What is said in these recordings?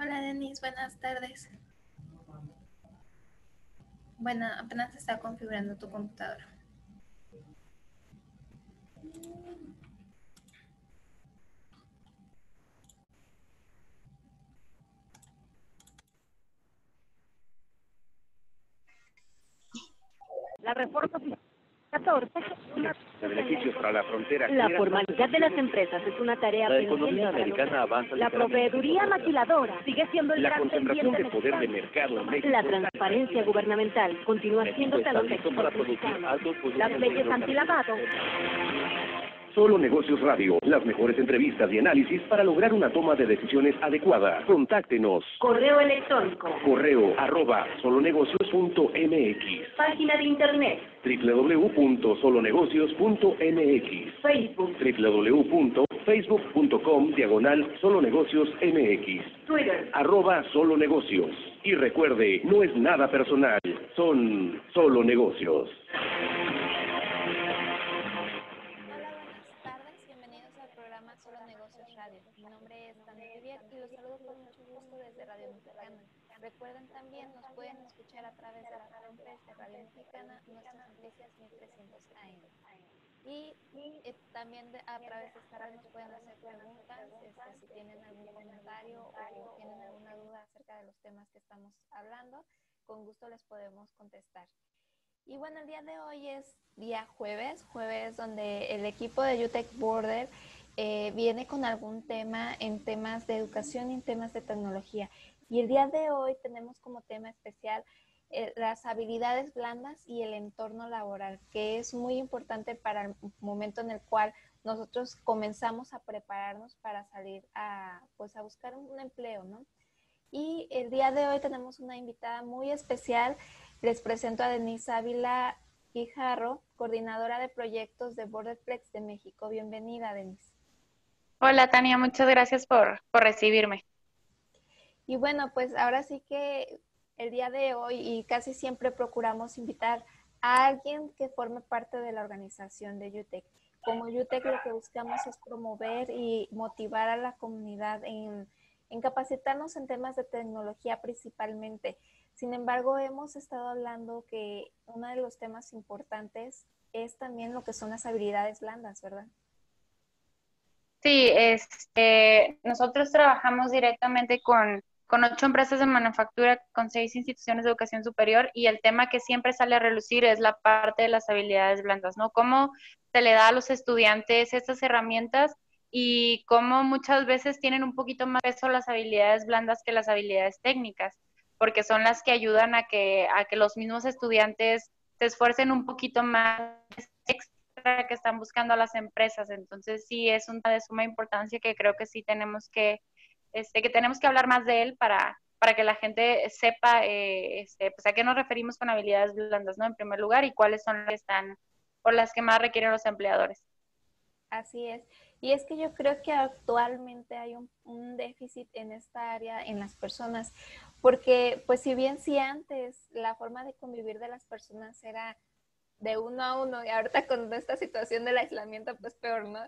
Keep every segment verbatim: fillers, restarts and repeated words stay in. Hola Denise, buenas tardes. Bueno, apenas se está configurando tu computadora. La reforma fiscal catorce. De beneficios para la frontera. La formalidad de las empresas es una tarea pendiente. La economía americana avanza. La proveeduría maquiladora sigue siendo el gran pendiente. La concentración de poder de mercado en México. La transparencia gubernamental continúa siendo talón de Aquiles. Las leyes antilavado. Solo Negocios Radio. Las mejores entrevistas y análisis para lograr una toma de decisiones adecuada. Contáctenos. Correo electrónico. Correo arroba solonegocios punto m x. Página de internet. w w w punto solonegocios punto m x. Facebook. w w w punto facebook punto com diagonal solonegocios m x. Twitter. Arroba solonegocios. Y recuerde, no es nada personal. Son solo negocios. Recuerden también, nos pueden escuchar a través de la fanpage de Radio Mexicana, nuestras noticias mil trescientos A M. Y eh, también de, a través de esta red nos pueden hacer preguntas, este, si tienen algún comentario o tienen alguna duda acerca de los temas que estamos hablando, con gusto les podemos contestar. Y bueno, el día de hoy es día jueves, jueves donde el equipo de YouTech Border eh, viene con algún tema en temas de educación y en temas de tecnología. Y el día de hoy tenemos como tema especial eh, las habilidades blandas y el entorno laboral, que es muy importante para el momento en el cual nosotros comenzamos a prepararnos para salir a, pues, a buscar un empleo, ¿no? Y el día de hoy tenemos una invitada muy especial. Les presento a Denise Ávila Guijarro, coordinadora de proyectos de BorderPlex de México. Bienvenida, Denise. Hola, Tania. Muchas gracias por, por recibirme. Y bueno, pues ahora sí que el día de hoy y casi siempre procuramos invitar a alguien que forme parte de la organización de YouTech. Como YouTech lo que buscamos es promover y motivar a la comunidad en, en capacitarnos en temas de tecnología principalmente. Sin embargo, hemos estado hablando que uno de los temas importantes es también lo que son las habilidades blandas, ¿verdad? Sí, este, nosotros trabajamos directamente con... con ocho empresas de manufactura, con seis instituciones de educación superior, y el tema que siempre sale a relucir es la parte de las habilidades blandas, ¿no? Cómo se le da a los estudiantes estas herramientas y cómo muchas veces tienen un poquito más peso las habilidades blandas que las habilidades técnicas, porque son las que ayudan a que, a que los mismos estudiantes se esfuercen un poquito más extra que están buscando a las empresas. Entonces sí, es una de suma importancia que creo que sí tenemos que Este, que tenemos que hablar más de él para, para que la gente sepa eh, este, pues a qué nos referimos con habilidades blandas, ¿no? En primer lugar, y cuáles son las que están por las que más requieren los empleadores. Así es. Y es que yo creo que actualmente hay un, un déficit en esta área en las personas, porque pues si bien si antes la forma de convivir de las personas era de uno a uno, y ahorita con esta situación del aislamiento pues peor, ¿no?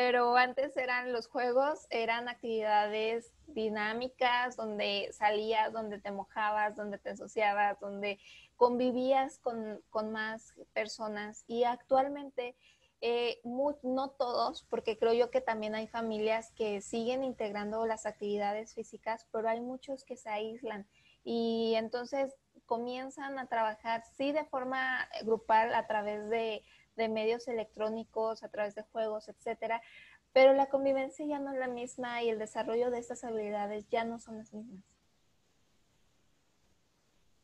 Pero antes eran los juegos, eran actividades dinámicas donde salías, donde te mojabas, donde te ensuciabas, donde convivías con, con más personas. Y actualmente, eh, muy, no todos, porque creo yo que también hay familias que siguen integrando las actividades físicas, pero hay muchos que se aíslan y entonces comienzan a trabajar, sí, de forma grupal a través de... de medios electrónicos, a través de juegos, etcétera, pero la convivencia ya no es la misma y el desarrollo de estas habilidades ya no son las mismas.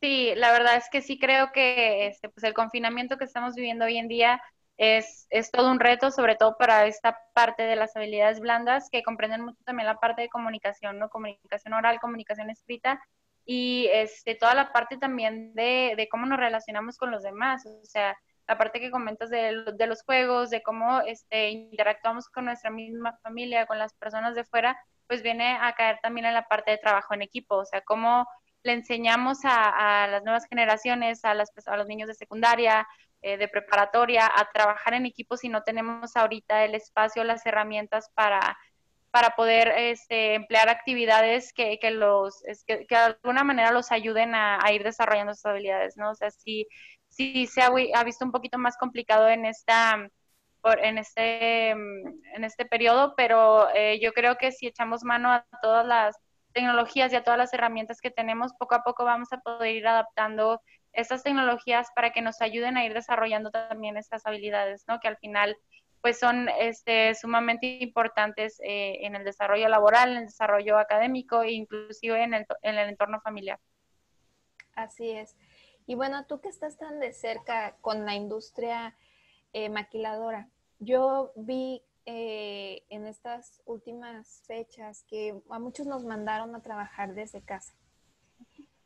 Sí, la verdad es que sí creo que este, pues el confinamiento que estamos viviendo hoy en día es, es todo un reto, sobre todo para esta parte de las habilidades blandas, que comprenden mucho también la parte de comunicación, ¿no? Comunicación oral, comunicación escrita, y este, toda la parte también de, de cómo nos relacionamos con los demás, o sea, la parte que comentas de, de los juegos, de cómo este, interactuamos con nuestra misma familia, con las personas de fuera, pues viene a caer también en la parte de trabajo en equipo, o sea, cómo le enseñamos a, a las nuevas generaciones, a, las, a los niños de secundaria, eh, de preparatoria, a trabajar en equipo si no tenemos ahorita el espacio, las herramientas para, para poder este, emplear actividades que, que los que, que de alguna manera los ayuden a, a ir desarrollando sus habilidades, ¿no? O sea, sí, sí se ha, ha visto un poquito más complicado en esta por, en este en este periodo, pero eh, yo creo que si echamos mano a todas las tecnologías y a todas las herramientas que tenemos, poco a poco vamos a poder ir adaptando estas tecnologías para que nos ayuden a ir desarrollando también estas habilidades, ¿no? Que al final pues son este, sumamente importantes eh, en el desarrollo laboral, en el desarrollo académico e inclusive en el, en el entorno familiar. Así es. Y bueno, tú que estás tan de cerca con la industria eh, maquiladora, yo vi eh, en estas últimas fechas que a muchos nos mandaron a trabajar desde casa.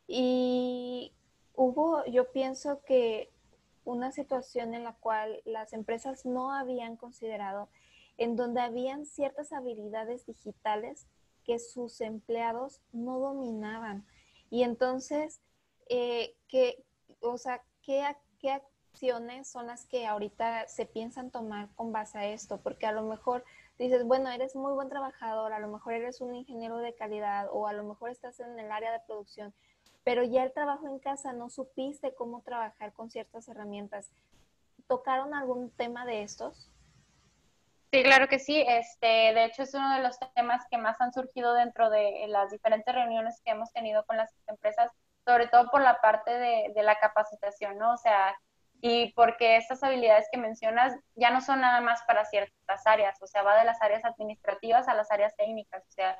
Y hubo, yo pienso que una situación en la cual las empresas no habían considerado, en donde habían ciertas habilidades digitales que sus empleados no dominaban. Y entonces, eh, ¿qué, o sea, ¿qué, qué acciones son las que ahorita se piensan tomar con base a esto? Porque a lo mejor dices, bueno, eres muy buen trabajador, a lo mejor eres un ingeniero de calidad o a lo mejor estás en el área de producción, pero ya el trabajo en casa no supiste cómo trabajar con ciertas herramientas. ¿Tocaron algún tema de estos? Sí, claro que sí. Este, de hecho, es uno de los temas que más han surgido dentro de las diferentes reuniones que hemos tenido con las empresas, sobre todo por la parte de, de la capacitación, ¿no? O sea, y porque estas habilidades que mencionas ya no son nada más para ciertas áreas, o sea, va de las áreas administrativas a las áreas técnicas. O sea,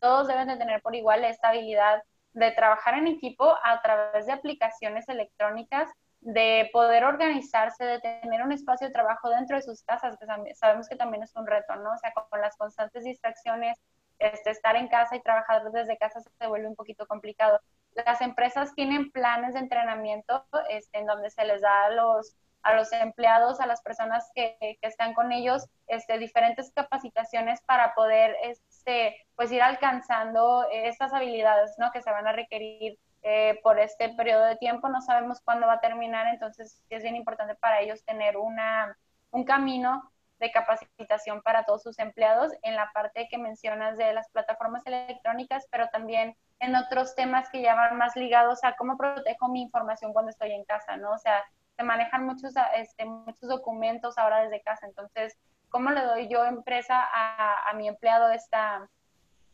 todos deben de tener por igual esta habilidad de trabajar en equipo a través de aplicaciones electrónicas, de poder organizarse, de tener un espacio de trabajo dentro de sus casas, que sabemos que también es un reto, ¿no? O sea, con las constantes distracciones, este, estar en casa y trabajar desde casa se vuelve un poquito complicado. Las empresas tienen planes de entrenamiento este, en donde se les da a los, a los empleados, a las personas que, que están con ellos, este, diferentes capacitaciones para poder este, pues ir alcanzando estas habilidades, ¿no? Que se van a requerir eh, por este periodo de tiempo. No sabemos cuándo va a terminar, entonces es bien importante para ellos tener una, un camino de capacitación para todos sus empleados en la parte que mencionas de las plataformas electrónicas, pero también en otros temas que ya van más ligados a cómo protejo mi información cuando estoy en casa, ¿no? O sea, se manejan muchos, este, muchos documentos ahora desde casa. Entonces, ¿cómo le doy yo empresa a, a mi empleado esta,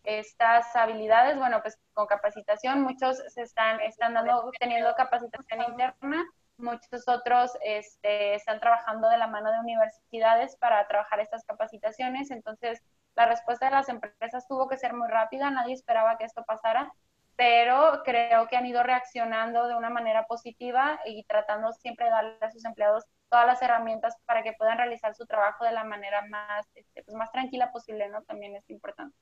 estas habilidades? Bueno, pues con capacitación. Muchos se están, están dando, teniendo capacitación interna. Muchos otros este, están trabajando de la mano de universidades para trabajar estas capacitaciones. Entonces, la respuesta de las empresas tuvo que ser muy rápida. Nadie esperaba que esto pasara, pero creo que han ido reaccionando de una manera positiva y tratando siempre de darle a sus empleados todas las herramientas para que puedan realizar su trabajo de la manera más, este, pues más tranquila posible, ¿no? También es importante.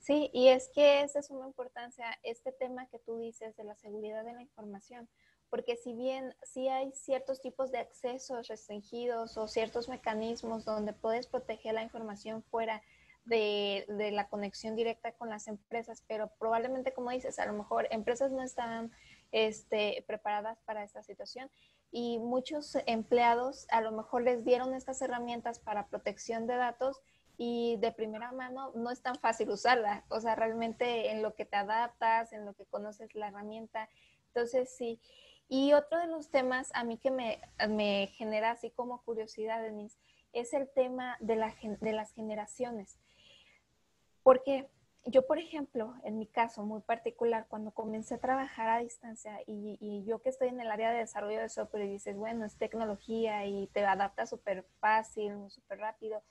Sí, y es que es de suma importancia este tema que tú dices de la seguridad de la información, porque si bien sí hay ciertos tipos de accesos restringidos o ciertos mecanismos donde puedes proteger la información fuera De, de la conexión directa con las empresas, pero probablemente, como dices, a lo mejor empresas no estaban este, preparadas para esta situación y muchos empleados a lo mejor les dieron estas herramientas para protección de datos y de primera mano no es tan fácil usarla, o sea, realmente en lo que te adaptas, en lo que conoces la herramienta, entonces sí. Y otro de los temas a mí que me, me genera así como curiosidad, Denise, es el tema de, la, de las generaciones. Porque yo, por ejemplo, en mi caso muy particular, cuando comencé a trabajar a distancia y, y yo que estoy en el área de desarrollo de software y dices, bueno, es tecnología y te adapta súper fácil, súper rápido,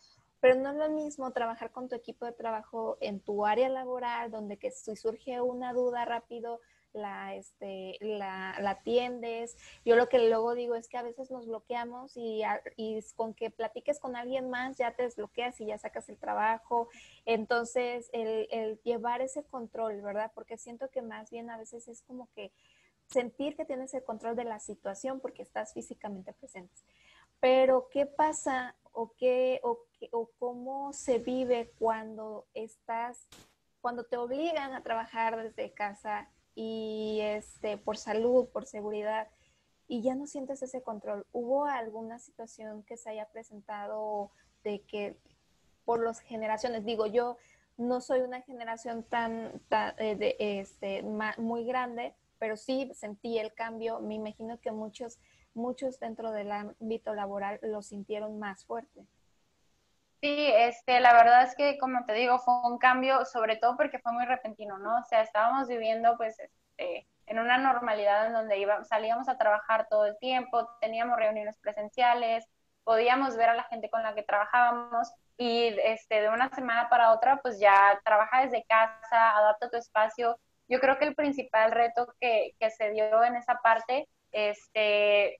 pero no es lo mismo trabajar con tu equipo de trabajo en tu área laboral, donde que si surge una duda rápido, la, este, la, la atiendes. Yo lo que luego digo es que a veces nos bloqueamos y, y con que platiques con alguien más ya te desbloqueas y ya sacas el trabajo. Entonces, el, el llevar ese control, ¿verdad? Porque siento que más bien a veces es como que sentir que tienes el control de la situación porque estás físicamente presente. Pero, ¿qué pasa o, qué, o, qué, o cómo se vive cuando estás, cuando te obligan a trabajar desde casa y este, por salud, por seguridad, y ya no sientes ese control? ¿Hubo alguna situación que se haya presentado de que por las generaciones. Digo, yo no soy una generación tan, tan eh, de, este, ma, muy grande, pero sí sentí el cambio. Me imagino que muchos, muchos dentro del ámbito laboral lo sintieron más fuerte. Sí, este, la verdad es que, como te digo, fue un cambio, sobre todo porque fue muy repentino, ¿no? O sea, estábamos viviendo, pues, este, en una normalidad en donde iba, salíamos a trabajar todo el tiempo, teníamos reuniones presenciales, podíamos ver a la gente con la que trabajábamos, y este, de una semana para otra, pues ya trabaja desde casa, adapta tu espacio. Yo creo que el principal reto que, que se dio en esa parte, este,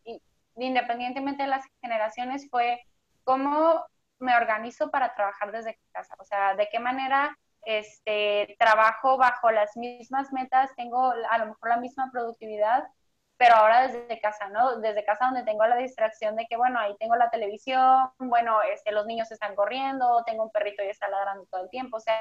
independientemente de las generaciones, fue cómo me organizo para trabajar desde casa. O sea, de qué manera este, trabajo bajo las mismas metas, tengo a lo mejor la misma productividad, pero ahora desde casa, ¿no? Desde casa, donde tengo la distracción de que, bueno, ahí tengo la televisión, bueno, este, los niños están corriendo, tengo un perrito y está ladrando todo el tiempo. O sea,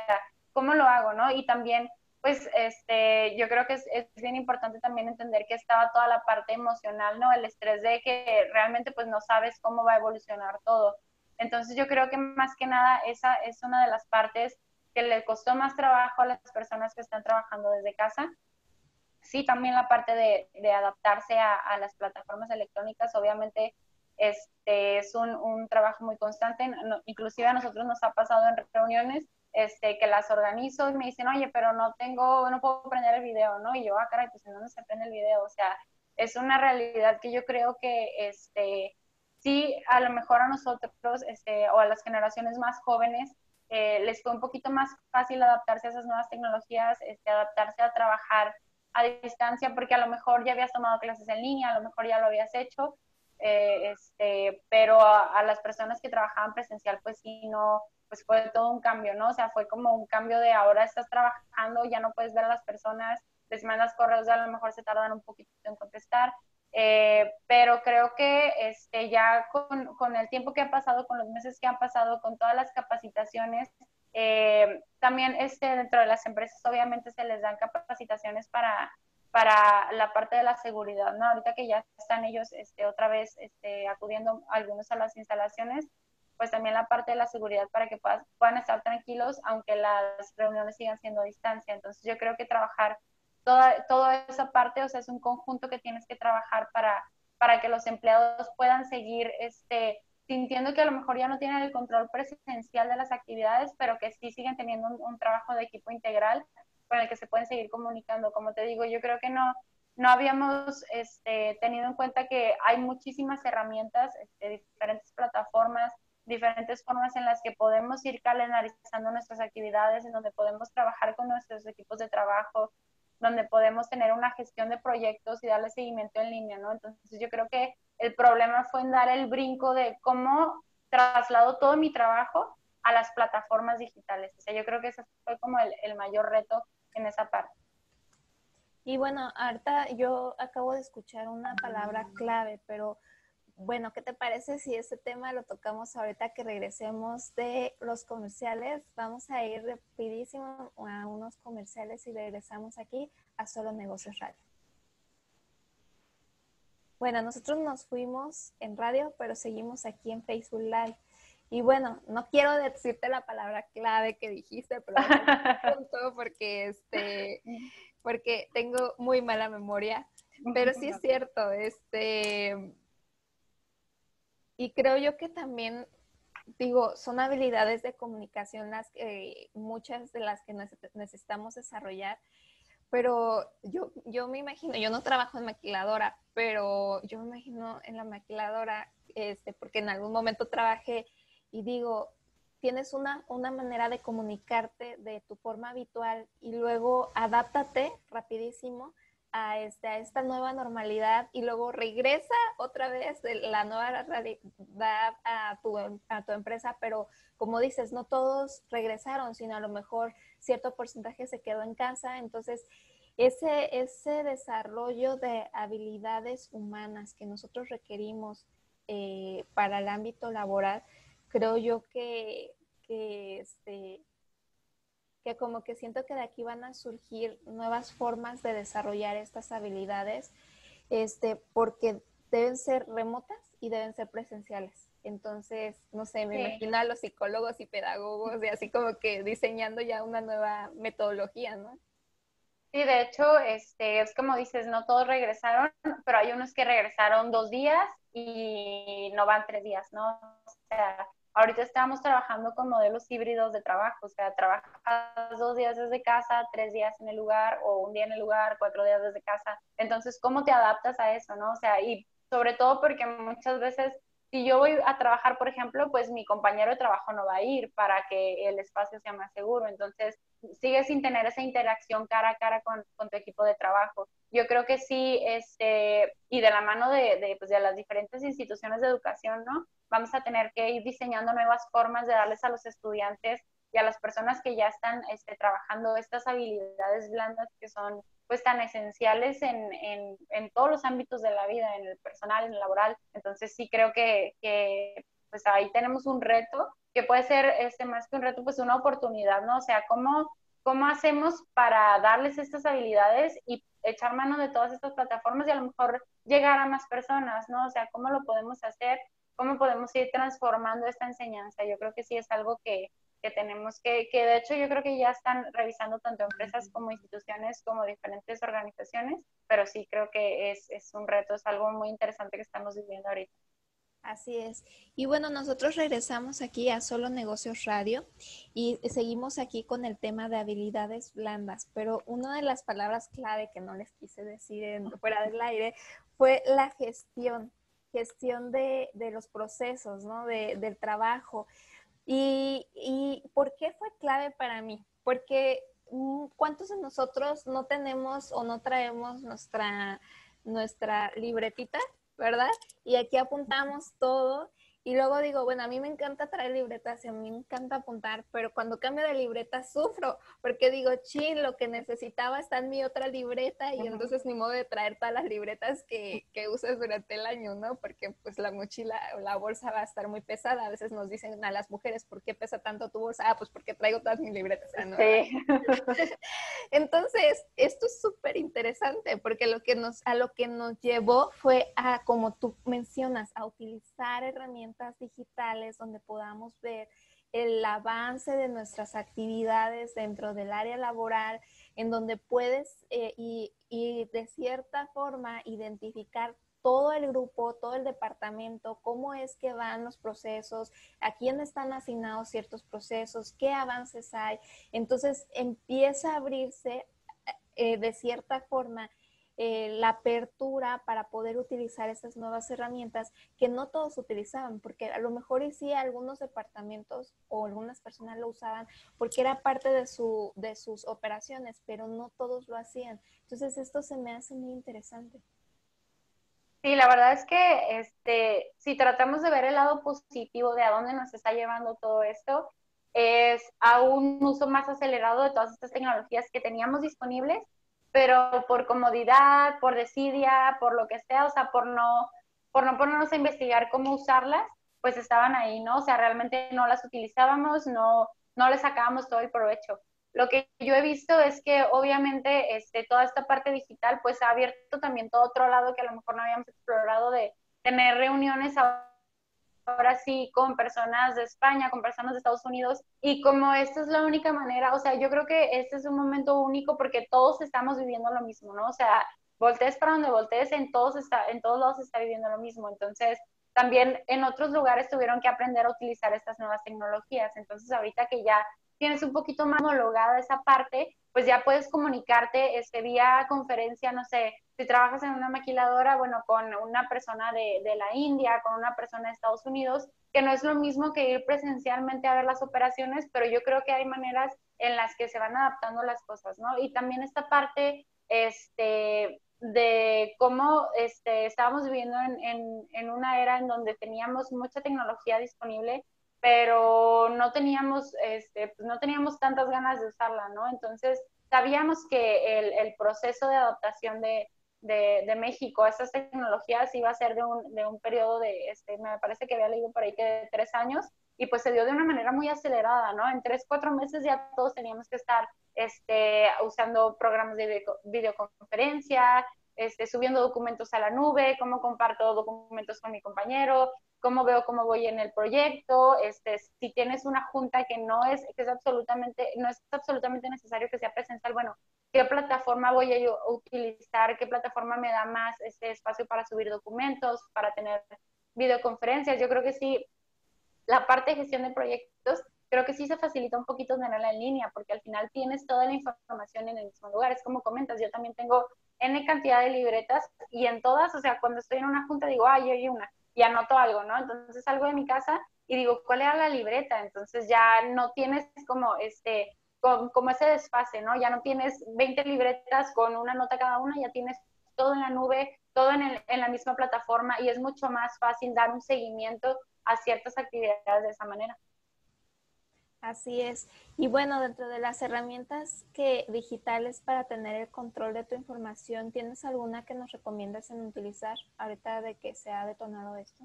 ¿cómo lo hago, no? Y también, pues, este, yo creo que es, es bien importante también entender que estaba toda la parte emocional, ¿no? El estrés de que realmente, pues, no sabes cómo va a evolucionar todo. Entonces, yo creo que más que nada esa es una de las partes que le costó más trabajo a las personas que están trabajando desde casa. Sí, también la parte de, de adaptarse a, a las plataformas electrónicas, obviamente este, es un, un trabajo muy constante. No, inclusive a nosotros nos ha pasado en reuniones este, que las organizo y me dicen, oye, pero no tengo, no puedo prender el video, ¿no? Y yo, ah, caray, pues ¿en dónde se prende el video? O sea, es una realidad que yo creo que este, sí, a lo mejor a nosotros este, o a las generaciones más jóvenes eh, les fue un poquito más fácil adaptarse a esas nuevas tecnologías, este, adaptarse a trabajar a distancia, porque a lo mejor ya habías tomado clases en línea, a lo mejor ya lo habías hecho, eh, este, pero a, a las personas que trabajaban presencial, pues sí, no, pues fue todo un cambio, ¿no? O sea, fue como un cambio de ahora estás trabajando, ya no puedes ver a las personas, les mandas correos, a lo mejor se tardan un poquito en contestar, eh, pero creo que este, ya con, con el tiempo que ha pasado, con los meses que han pasado, con todas las capacitaciones, Eh, también este, dentro de las empresas obviamente se les dan capacitaciones para, para la parte de la seguridad, ¿no? Ahorita que ya están ellos este, otra vez este, acudiendo algunos a las instalaciones, pues también la parte de la seguridad para que puedas, puedan estar tranquilos, aunque las reuniones sigan siendo a distancia. Entonces yo creo que trabajar toda, toda esa parte, o sea, es un conjunto que tienes que trabajar para, para que los empleados puedan seguir este, sintiendo que a lo mejor ya no tienen el control presencial de las actividades, pero que sí siguen teniendo un, un trabajo de equipo integral con el que se pueden seguir comunicando. Como te digo, yo creo que no, no habíamos este, tenido en cuenta que hay muchísimas herramientas, este, diferentes plataformas, diferentes formas en las que podemos ir calendarizando nuestras actividades, en donde podemos trabajar con nuestros equipos de trabajo, donde podemos tener una gestión de proyectos y darle seguimiento en línea, ¿no? Entonces yo creo que el problema fue en dar el brinco de cómo traslado todo mi trabajo a las plataformas digitales. O sea, yo creo que ese fue como el, el mayor reto en esa parte. Y bueno, Arta, yo acabo de escuchar una palabra clave, pero bueno, ¿qué te parece si ese tema lo tocamos ahorita que regresemos de los comerciales? Vamos a ir rapidísimo a unos comerciales y regresamos aquí a Solo Negocios Radio. Bueno, nosotros nos fuimos en radio, pero seguimos aquí en Facebook Live. Y bueno, no quiero decirte la palabra clave que dijiste, pero pronto porque, este, porque tengo muy mala memoria. Pero sí es cierto, este, y creo yo que también, digo, son habilidades de comunicación las que, muchas de las que necesitamos desarrollar. Pero yo, yo me imagino, yo no trabajo en maquiladora, pero yo me imagino en la maquiladora, este, porque en algún momento trabajé y digo, tienes una, una manera de comunicarte de tu forma habitual y luego adáptate rapidísimo a, este, a esta nueva normalidad y luego regresa otra vez de la nueva realidad a tu, a tu empresa, pero como dices, no todos regresaron, sino a lo mejor cierto porcentaje se quedó en casa. Entonces, ese, ese desarrollo de habilidades humanas que nosotros requerimos eh, para el ámbito laboral, creo yo que, que, este, que como que siento que de aquí van a surgir nuevas formas de desarrollar estas habilidades, este, porque deben ser remotas y deben ser presenciales. Entonces, no sé, me sí. imagino a los psicólogos y pedagogos de así como que diseñando ya una nueva metodología, ¿no? Sí, de hecho, este, es como dices, no todos regresaron, pero hay unos que regresaron dos días y no van tres días, ¿no? O sea, ahorita estamos trabajando con modelos híbridos de trabajo, o sea, trabajas dos días desde casa, tres días en el lugar, o un día en el lugar, cuatro días desde casa. Entonces, ¿cómo te adaptas a eso, no? O sea, y sobre todo porque muchas veces, si yo voy a trabajar, por ejemplo, pues mi compañero de trabajo no va a ir para que el espacio sea más seguro. Entonces, sigues sin tener esa interacción cara a cara con, con tu equipo de trabajo. Yo creo que sí, este, y de la mano de, de, pues de las diferentes instituciones de educación, ¿no? Vamos a tener que ir diseñando nuevas formas de darles a los estudiantes y a las personas que ya están este, trabajando estas habilidades blandas que son pues tan esenciales en, en, en todos los ámbitos de la vida, en el personal, en el laboral. Entonces sí creo que, que pues ahí tenemos un reto, que puede ser este, más que un reto, pues una oportunidad, ¿no? O sea, ¿cómo, cómo hacemos para darles estas habilidades y echar mano de todas estas plataformas y a lo mejor llegar a más personas, ¿no? O sea, ¿cómo lo podemos hacer? ¿Cómo podemos ir transformando esta enseñanza? Yo creo que sí es algo que que tenemos que, que de hecho yo creo que ya están revisando tanto empresas como instituciones como diferentes organizaciones, pero sí creo que es, es un reto, es algo muy interesante que estamos viviendo ahorita. Así es. Y bueno, nosotros regresamos aquí a Solo Negocios Radio y seguimos aquí con el tema de habilidades blandas, pero una de las palabras clave que no les quise decir en, fuera del aire fue la gestión, gestión de, de los procesos, ¿no? De, del trabajo. Y, ¿Y por qué fue clave para mí? Porque ¿cuántos de nosotros no tenemos o no traemos nuestra, nuestra libretita, verdad? Y aquí apuntamos todo y luego digo, bueno, a mí me encanta traer libretas y a mí me encanta apuntar, pero cuando cambio de libreta sufro porque digo, chin, lo que necesitaba está en mi otra libreta y uh-huh. entonces ni modo de traer todas las libretas que, que usas durante el año, ¿no? Porque pues la mochila o la bolsa va a estar muy pesada. A veces nos dicen a las mujeres, ¿por qué pesa tanto tu bolsa? Ah, pues porque traigo todas mis libretas. Ah, ¿no? Sí. Entonces, esto es súper interesante porque lo que nos, a lo que nos llevó fue a, como tú mencionas, a utilizar herramientas digitales donde podamos ver el avance de nuestras actividades dentro del área laboral, en donde puedes eh, y, y de cierta forma identificar todo el grupo, todo el departamento, cómo es que van los procesos, a quién están asignados ciertos procesos, qué avances hay. Entonces empieza a abrirse eh, de cierta forma Eh, la apertura para poder utilizar estas nuevas herramientas que no todos utilizaban, porque a lo mejor y sí algunos departamentos o algunas personas lo usaban porque era parte de, su, de sus operaciones, pero no todos lo hacían. Entonces esto se me hace muy interesante. Sí, la verdad es que este, si tratamos de ver el lado positivo de a dónde nos está llevando todo esto, es a un uso más acelerado de todas estas tecnologías que teníamos disponibles, pero por comodidad, por desidia, por lo que sea, o sea, por no, por no ponernos a investigar cómo usarlas, pues estaban ahí, ¿no? O sea, realmente no las utilizábamos, no, no les sacábamos todo el provecho. Lo que yo he visto es que obviamente este, toda esta parte digital pues ha abierto también todo otro lado que a lo mejor no habíamos explorado, de tener reuniones ahora, ahora sí con personas de España, con personas de Estados Unidos, y como esta es la única manera, o sea, yo creo que este es un momento único porque todos estamos viviendo lo mismo, ¿no? O sea, voltees para donde voltees, en todos, está, en todos lados se está viviendo lo mismo. Entonces, también en otros lugares tuvieron que aprender a utilizar estas nuevas tecnologías. Entonces, ahorita que ya tienes un poquito más homologada esa parte, pues ya puedes comunicarte este, vía conferencia, no sé, si trabajas en una maquiladora, bueno, con una persona de, de la India, con una persona de Estados Unidos, que no es lo mismo que ir presencialmente a ver las operaciones, pero yo creo que hay maneras en las que se van adaptando las cosas, ¿no? Y también esta parte este, de cómo este, estábamos viviendo en, en, en una era en donde teníamos mucha tecnología disponible, pero no teníamos, este, pues no teníamos tantas ganas de usarla, ¿no? Entonces, sabíamos que el, el proceso de adaptación de, de, de México a estas tecnologías iba a ser de un, de un periodo de, este, me parece que había leído por ahí que de tres años, y pues se dio de una manera muy acelerada, ¿no? En tres, cuatro meses ya todos teníamos que estar este, usando programas de video, videoconferencia, este, subiendo documentos a la nube, cómo comparto documentos con mi compañero, cómo veo cómo voy en el proyecto, este, si tienes una junta que no es, que es absolutamente, no es absolutamente necesario que sea presencial, bueno, qué plataforma voy a yo utilizar, qué plataforma me da más este espacio para subir documentos, para tener videoconferencias. Yo creo que sí, la parte de gestión de proyectos, creo que sí se facilita un poquito tenerla en línea, porque al final tienes toda la información en el mismo lugar. Es como comentas, yo también tengo N cantidad de libretas y en todas, o sea, cuando estoy en una junta digo, ay, yo hay una, y anoto algo, ¿no? Entonces salgo de mi casa y digo, ¿cuál era la libreta? Entonces ya no tienes como este, como, como ese desfase, ¿no? Ya no tienes veinte libretas con una nota cada una, ya tienes todo en la nube, todo en, el, en la misma plataforma, y es mucho más fácil dar un seguimiento a ciertas actividades de esa manera. Así es. Y bueno, dentro de las herramientas que digitales para tener el control de tu información, ¿tienes alguna que nos recomiendas en utilizar ahorita de que se ha detonado esto?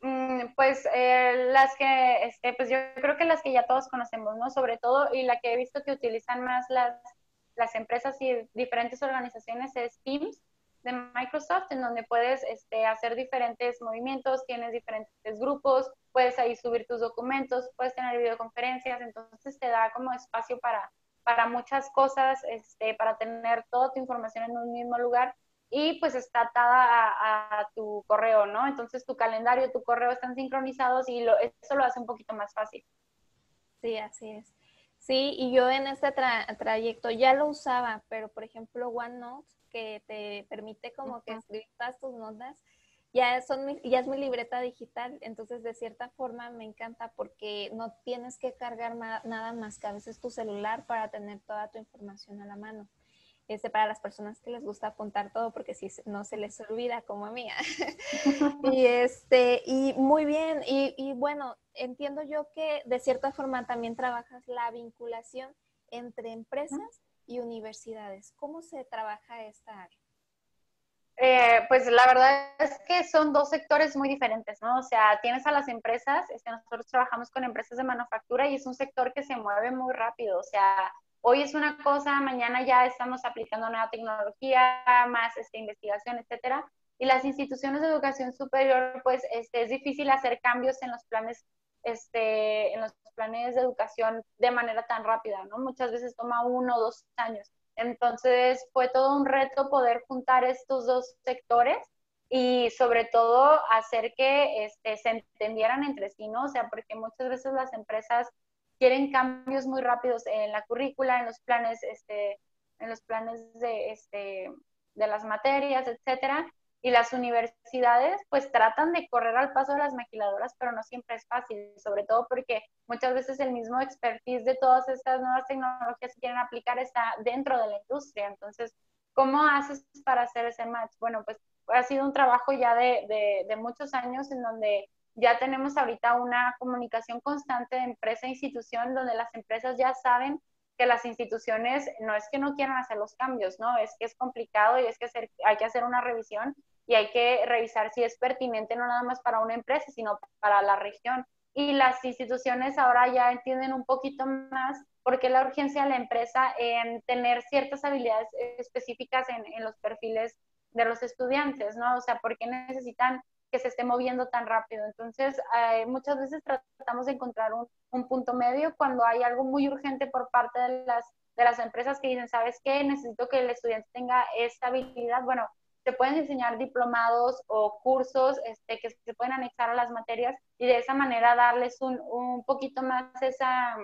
Mm, pues eh, las que, este, pues yo creo que las que ya todos conocemos, ¿no? Sobre todo, y la que he visto que utilizan más las, las empresas y diferentes organizaciones es Teams de Microsoft, en donde puedes este, hacer diferentes movimientos, tienes diferentes grupos, puedes ahí subir tus documentos, puedes tener videoconferencias, entonces te da como espacio para, para muchas cosas, este, para tener toda tu información en un mismo lugar, y pues está atada a, a tu correo, ¿no? Entonces tu calendario, tu correo están sincronizados y lo, eso lo hace un poquito más fácil. Sí, así es. Sí, y yo en este tra trayecto ya lo usaba, pero por ejemplo OneNote, que te permite como uh-huh. que escribas tus notas, ya, son mi, ya es mi libreta digital, entonces de cierta forma me encanta porque no tienes que cargar ma nada más que a veces tu celular para tener toda tu información a la mano. Este, para las personas que les gusta apuntar todo, porque si no se les olvida, como a mí. y, este, y muy bien, y, y bueno, entiendo yo que de cierta forma también trabajas la vinculación entre empresas y universidades. ¿Cómo se trabaja esta área? Eh, pues la verdad es que son dos sectores muy diferentes, ¿no? O sea, tienes a las empresas, este, nosotros trabajamos con empresas de manufactura y es un sector que se mueve muy rápido, o sea, hoy es una cosa, mañana ya estamos aplicando nueva tecnología, más este, investigación, etcétera. Y las instituciones de educación superior, pues este, es difícil hacer cambios en los planes, este, en los planes de educación de manera tan rápida, ¿no? Muchas veces toma uno o dos años. Entonces fue todo un reto poder juntar estos dos sectores y sobre todo hacer que este, se entendieran entre sí, ¿no? O sea, porque muchas veces las empresas quieren cambios muy rápidos en la currícula, en los planes, este, en los planes de, este, de las materias, etcétera. Y las universidades, pues, tratan de correr al paso de las maquiladoras, pero no siempre es fácil, sobre todo porque muchas veces el mismo expertise de todas estas nuevas tecnologías que quieren aplicar está dentro de la industria. Entonces, ¿cómo haces para hacer ese match? Bueno, pues, ha sido un trabajo ya de, de, de muchos años en donde ya tenemos ahorita una comunicación constante de empresa a institución, donde las empresas ya saben que las instituciones no es que no quieran hacer los cambios, ¿no? Es que es complicado y es que hacer, hay que hacer una revisión y hay que revisar si es pertinente no nada más para una empresa, sino para la región. Y las instituciones ahora ya entienden un poquito más por qué la urgencia de la empresa en tener ciertas habilidades específicas en, en los perfiles de los estudiantes, ¿no? O sea, por qué necesitan que se esté moviendo tan rápido. Entonces, eh, muchas veces tratamos de encontrar un, un punto medio cuando hay algo muy urgente por parte de las, de las empresas que dicen, ¿sabes qué? Necesito que el estudiante tenga esta habilidad. Bueno, se pueden diseñar diplomados o cursos este, que se pueden anexar a las materias y de esa manera darles un, un poquito más esa,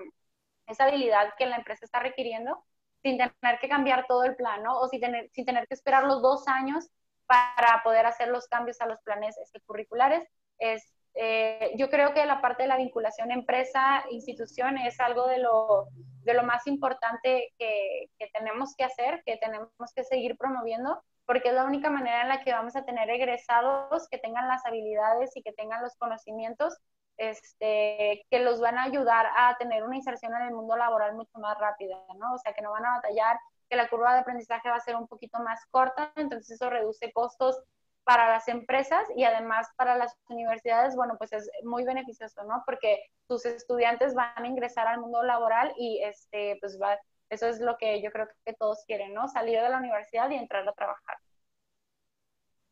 esa habilidad que la empresa está requiriendo sin tener que cambiar todo el plan, ¿no? O sin tener, sin tener que esperar los dos años para poder hacer los cambios a los planes este, curriculares. Es, eh, yo creo que la parte de la vinculación empresa-institución es algo de lo, de lo más importante que, que tenemos que hacer, que tenemos que seguir promoviendo, porque es la única manera en la que vamos a tener egresados que tengan las habilidades y que tengan los conocimientos este, que los van a ayudar a tener una inserción en el mundo laboral mucho más rápida, ¿no? O sea, que no van a batallar, que la curva de aprendizaje va a ser un poquito más corta, entonces eso reduce costos para las empresas y además para las universidades, bueno, pues es muy beneficioso, ¿no? Porque tus estudiantes van a ingresar al mundo laboral y este, pues va, eso es lo que yo creo que todos quieren, ¿no? Salir de la universidad y entrar a trabajar.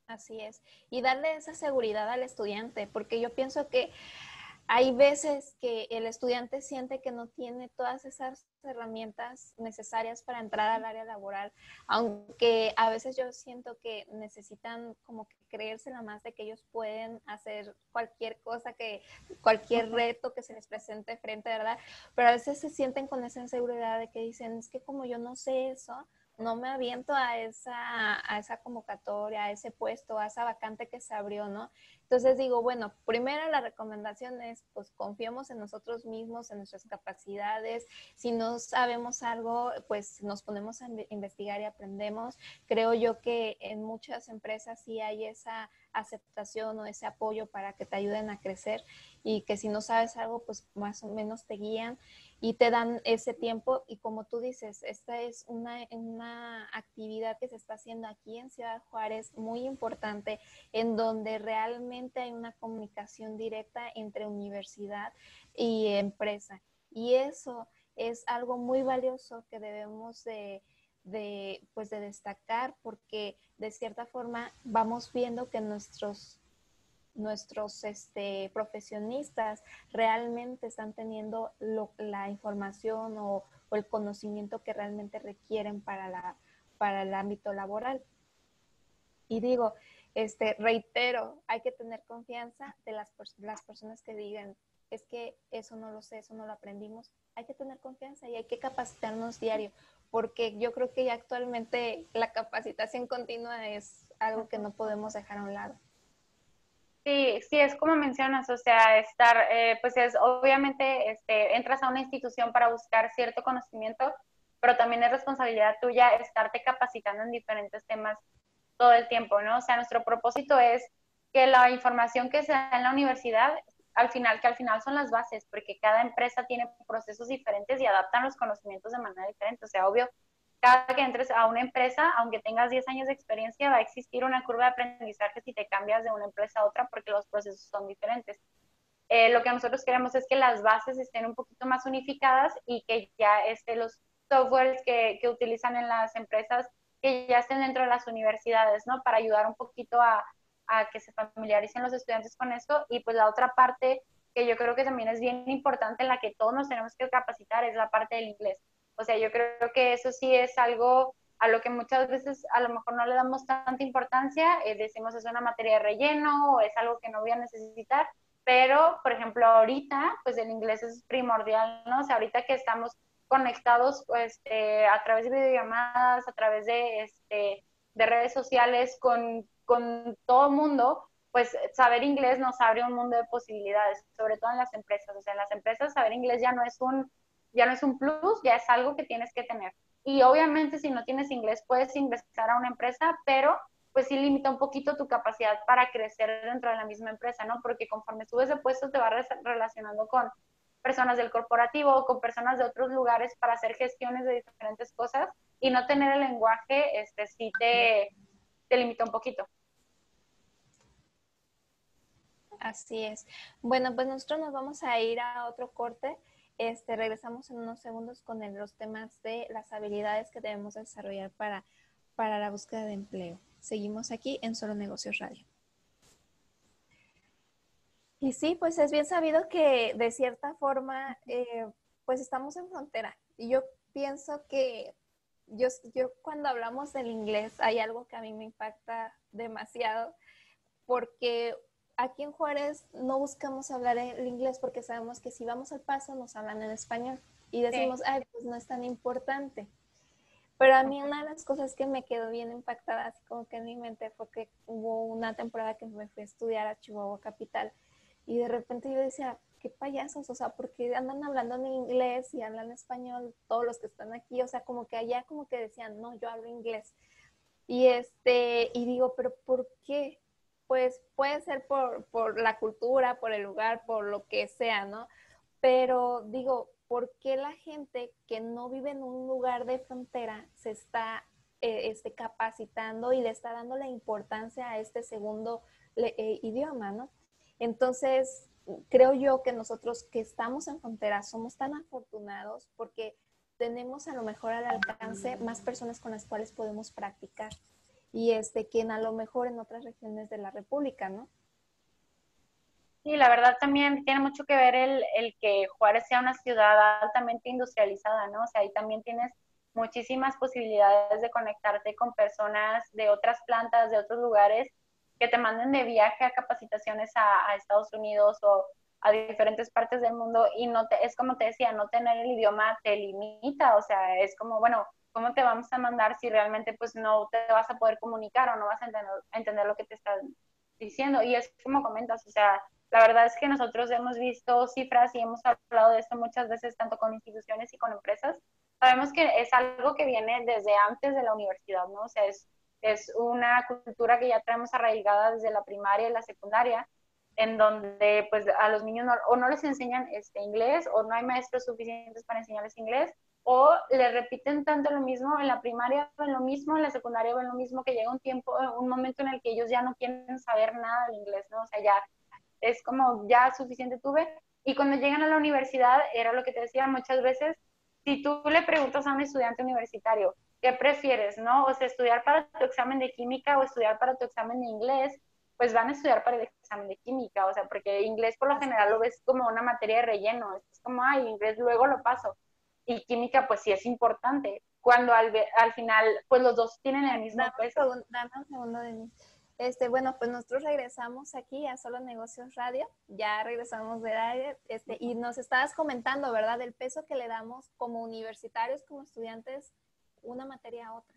Así es. Y darle esa seguridad al estudiante, porque yo pienso que hay veces que el estudiante siente que no tiene todas esas herramientas necesarias para entrar al área laboral, aunque a veces yo siento que necesitan como que creérsela más de que ellos pueden hacer cualquier cosa, que cualquier reto que se les presente frente, ¿verdad? Pero a veces se sienten con esa inseguridad de que dicen, es que como yo no sé eso, no me aviento a esa, a esa convocatoria, a ese puesto, a esa vacante que se abrió, ¿no? Entonces digo, bueno, primero la recomendación es, pues, confiemos en nosotros mismos, en nuestras capacidades. Si no sabemos algo, pues, nos ponemos a investigar y aprendemos. Creo yo que en muchas empresas sí hay esa aceptación o ese apoyo para que te ayuden a crecer y que si no sabes algo, pues, más o menos te guían y te dan ese tiempo. Y como tú dices, esta es una, una actividad que se está haciendo aquí en Ciudad Juárez muy importante, en donde realmente hay una comunicación directa entre universidad y empresa. Y eso es algo muy valioso que debemos de, de, pues de destacar, porque de cierta forma vamos viendo que nuestros nuestros este, profesionistas realmente están teniendo lo, la información o, o el conocimiento que realmente requieren para, la, para el ámbito laboral. Y digo, este, reitero, hay que tener confianza de las, las personas que digan, es que eso no lo sé, eso no lo aprendimos. Hay que tener confianza y hay que capacitarnos diario, porque yo creo que ya actualmente la capacitación continua es algo que no podemos dejar a un lado. Sí, sí, es como mencionas, o sea, estar, eh, pues es obviamente, este, entras a una institución para buscar cierto conocimiento, pero también es responsabilidad tuya estarte capacitando en diferentes temas todo el tiempo, ¿no? O sea, nuestro propósito es que la información que se da en la universidad, al final, que al final son las bases, porque cada empresa tiene procesos diferentes y adaptan los conocimientos de manera diferente. O sea, obvio, cada que entres a una empresa, aunque tengas diez años de experiencia, va a existir una curva de aprendizaje si te cambias de una empresa a otra porque los procesos son diferentes. Eh, lo que nosotros queremos es que las bases estén un poquito más unificadas y que ya este, los softwares que, que utilizan en las empresas que ya estén dentro de las universidades, ¿no? Para ayudar un poquito a, a que se familiaricen los estudiantes con esto. Y pues la otra parte que yo creo que también es bien importante, en la que todos nos tenemos que capacitar, es la parte del inglés. O sea, yo creo que eso sí es algo a lo que muchas veces a lo mejor no le damos tanta importancia, eh, decimos es una materia de relleno o es algo que no voy a necesitar, pero, por ejemplo, ahorita, pues el inglés es primordial, ¿no? O sea, ahorita que estamos conectados pues, eh, a través de videollamadas, a través de, este, de redes sociales con, con todo mundo, pues saber inglés nos abre un mundo de posibilidades, sobre todo en las empresas. O sea, en las empresas saber inglés ya no es un... ya no es un plus, ya es algo que tienes que tener. Y obviamente si no tienes inglés puedes ingresar a una empresa, pero pues sí limita un poquito tu capacidad para crecer dentro de la misma empresa, ¿no? Porque conforme subes de puesto te vas relacionando con personas del corporativo o con personas de otros lugares para hacer gestiones de diferentes cosas, y no tener el lenguaje este, sí te, te limita un poquito. Así es. Bueno, pues nosotros nos vamos a ir a otro corte. Este, regresamos en unos segundos con el, los temas de las habilidades que debemos desarrollar para, para la búsqueda de empleo. Seguimos aquí en Solo Negocios Radio. Y sí, pues es bien sabido que de cierta forma, eh, pues estamos en frontera. Y yo pienso que yo, yo cuando hablamos del inglés hay algo que a mí me impacta demasiado, porque aquí en Juárez no buscamos hablar el inglés porque sabemos que si vamos al paso nos hablan en español y decimos, sí, ay, pues no es tan importante. Pero a mí una de las cosas que me quedó bien impactada, así como que en mi mente, fue que hubo una temporada que me fui a estudiar a Chihuahua Capital y de repente yo decía, qué payasos, o sea, porque andan hablando en inglés y hablan español todos los que están aquí, o sea, como que allá como que decían, no, yo hablo inglés. Y, este, y digo, pero ¿por qué? Pues puede ser por, por la cultura, por el lugar, por lo que sea, ¿no? Pero digo, ¿por qué la gente que no vive en un lugar de frontera se está eh, este, capacitando y le está dando la importancia a este segundo le, eh, idioma, ¿no? Entonces, creo yo que nosotros que estamos en frontera somos tan afortunados porque tenemos a lo mejor al alcance más personas con las cuales podemos practicar. y este quien a lo mejor en otras regiones de la República, ¿no? Sí, la verdad también tiene mucho que ver el, el que Juárez sea una ciudad altamente industrializada, ¿no? O sea, ahí también tienes muchísimas posibilidades de conectarte con personas de otras plantas, de otros lugares, que te manden de viaje a capacitaciones a, a Estados Unidos o a diferentes partes del mundo, y no te, es como te decía, no tener el idioma te limita, o sea, es como, bueno, ¿cómo te vamos a mandar si realmente pues no te vas a poder comunicar o no vas a entender, entender lo que te están diciendo? Y es como comentas, o sea, la verdad es que nosotros hemos visto cifras y hemos hablado de esto muchas veces, tanto con instituciones y con empresas. Sabemos que es algo que viene desde antes de la universidad, ¿no? O sea, es, es una cultura que ya tenemos arraigada desde la primaria y la secundaria, en donde pues a los niños no, o no les enseñan este inglés, o no hay maestros suficientes para enseñarles inglés, o les repiten tanto lo mismo en la primaria, ven lo mismo en la secundaria, ven lo mismo, que llega un tiempo, un momento en el que ellos ya no quieren saber nada del inglés, ¿no? O sea, ya es como, ya suficiente tuve. Y cuando llegan a la universidad, era lo que te decía muchas veces, si tú le preguntas a un estudiante universitario, ¿qué prefieres, no? O sea, estudiar para tu examen de química o estudiar para tu examen de inglés, pues van a estudiar para el examen de química, o sea, porque inglés por lo general lo ves como una materia de relleno, es como, ay, inglés luego lo paso, y química pues sí es importante, cuando al, al final pues los dos tienen el mismo dame peso. Un segundo, dame un segundo, Denise. Este, bueno, pues nosotros regresamos aquí a Solo Negocios Radio, ya regresamos de radio, este, y nos estabas comentando, ¿verdad?, del peso que le damos como universitarios, como estudiantes, una materia a otra.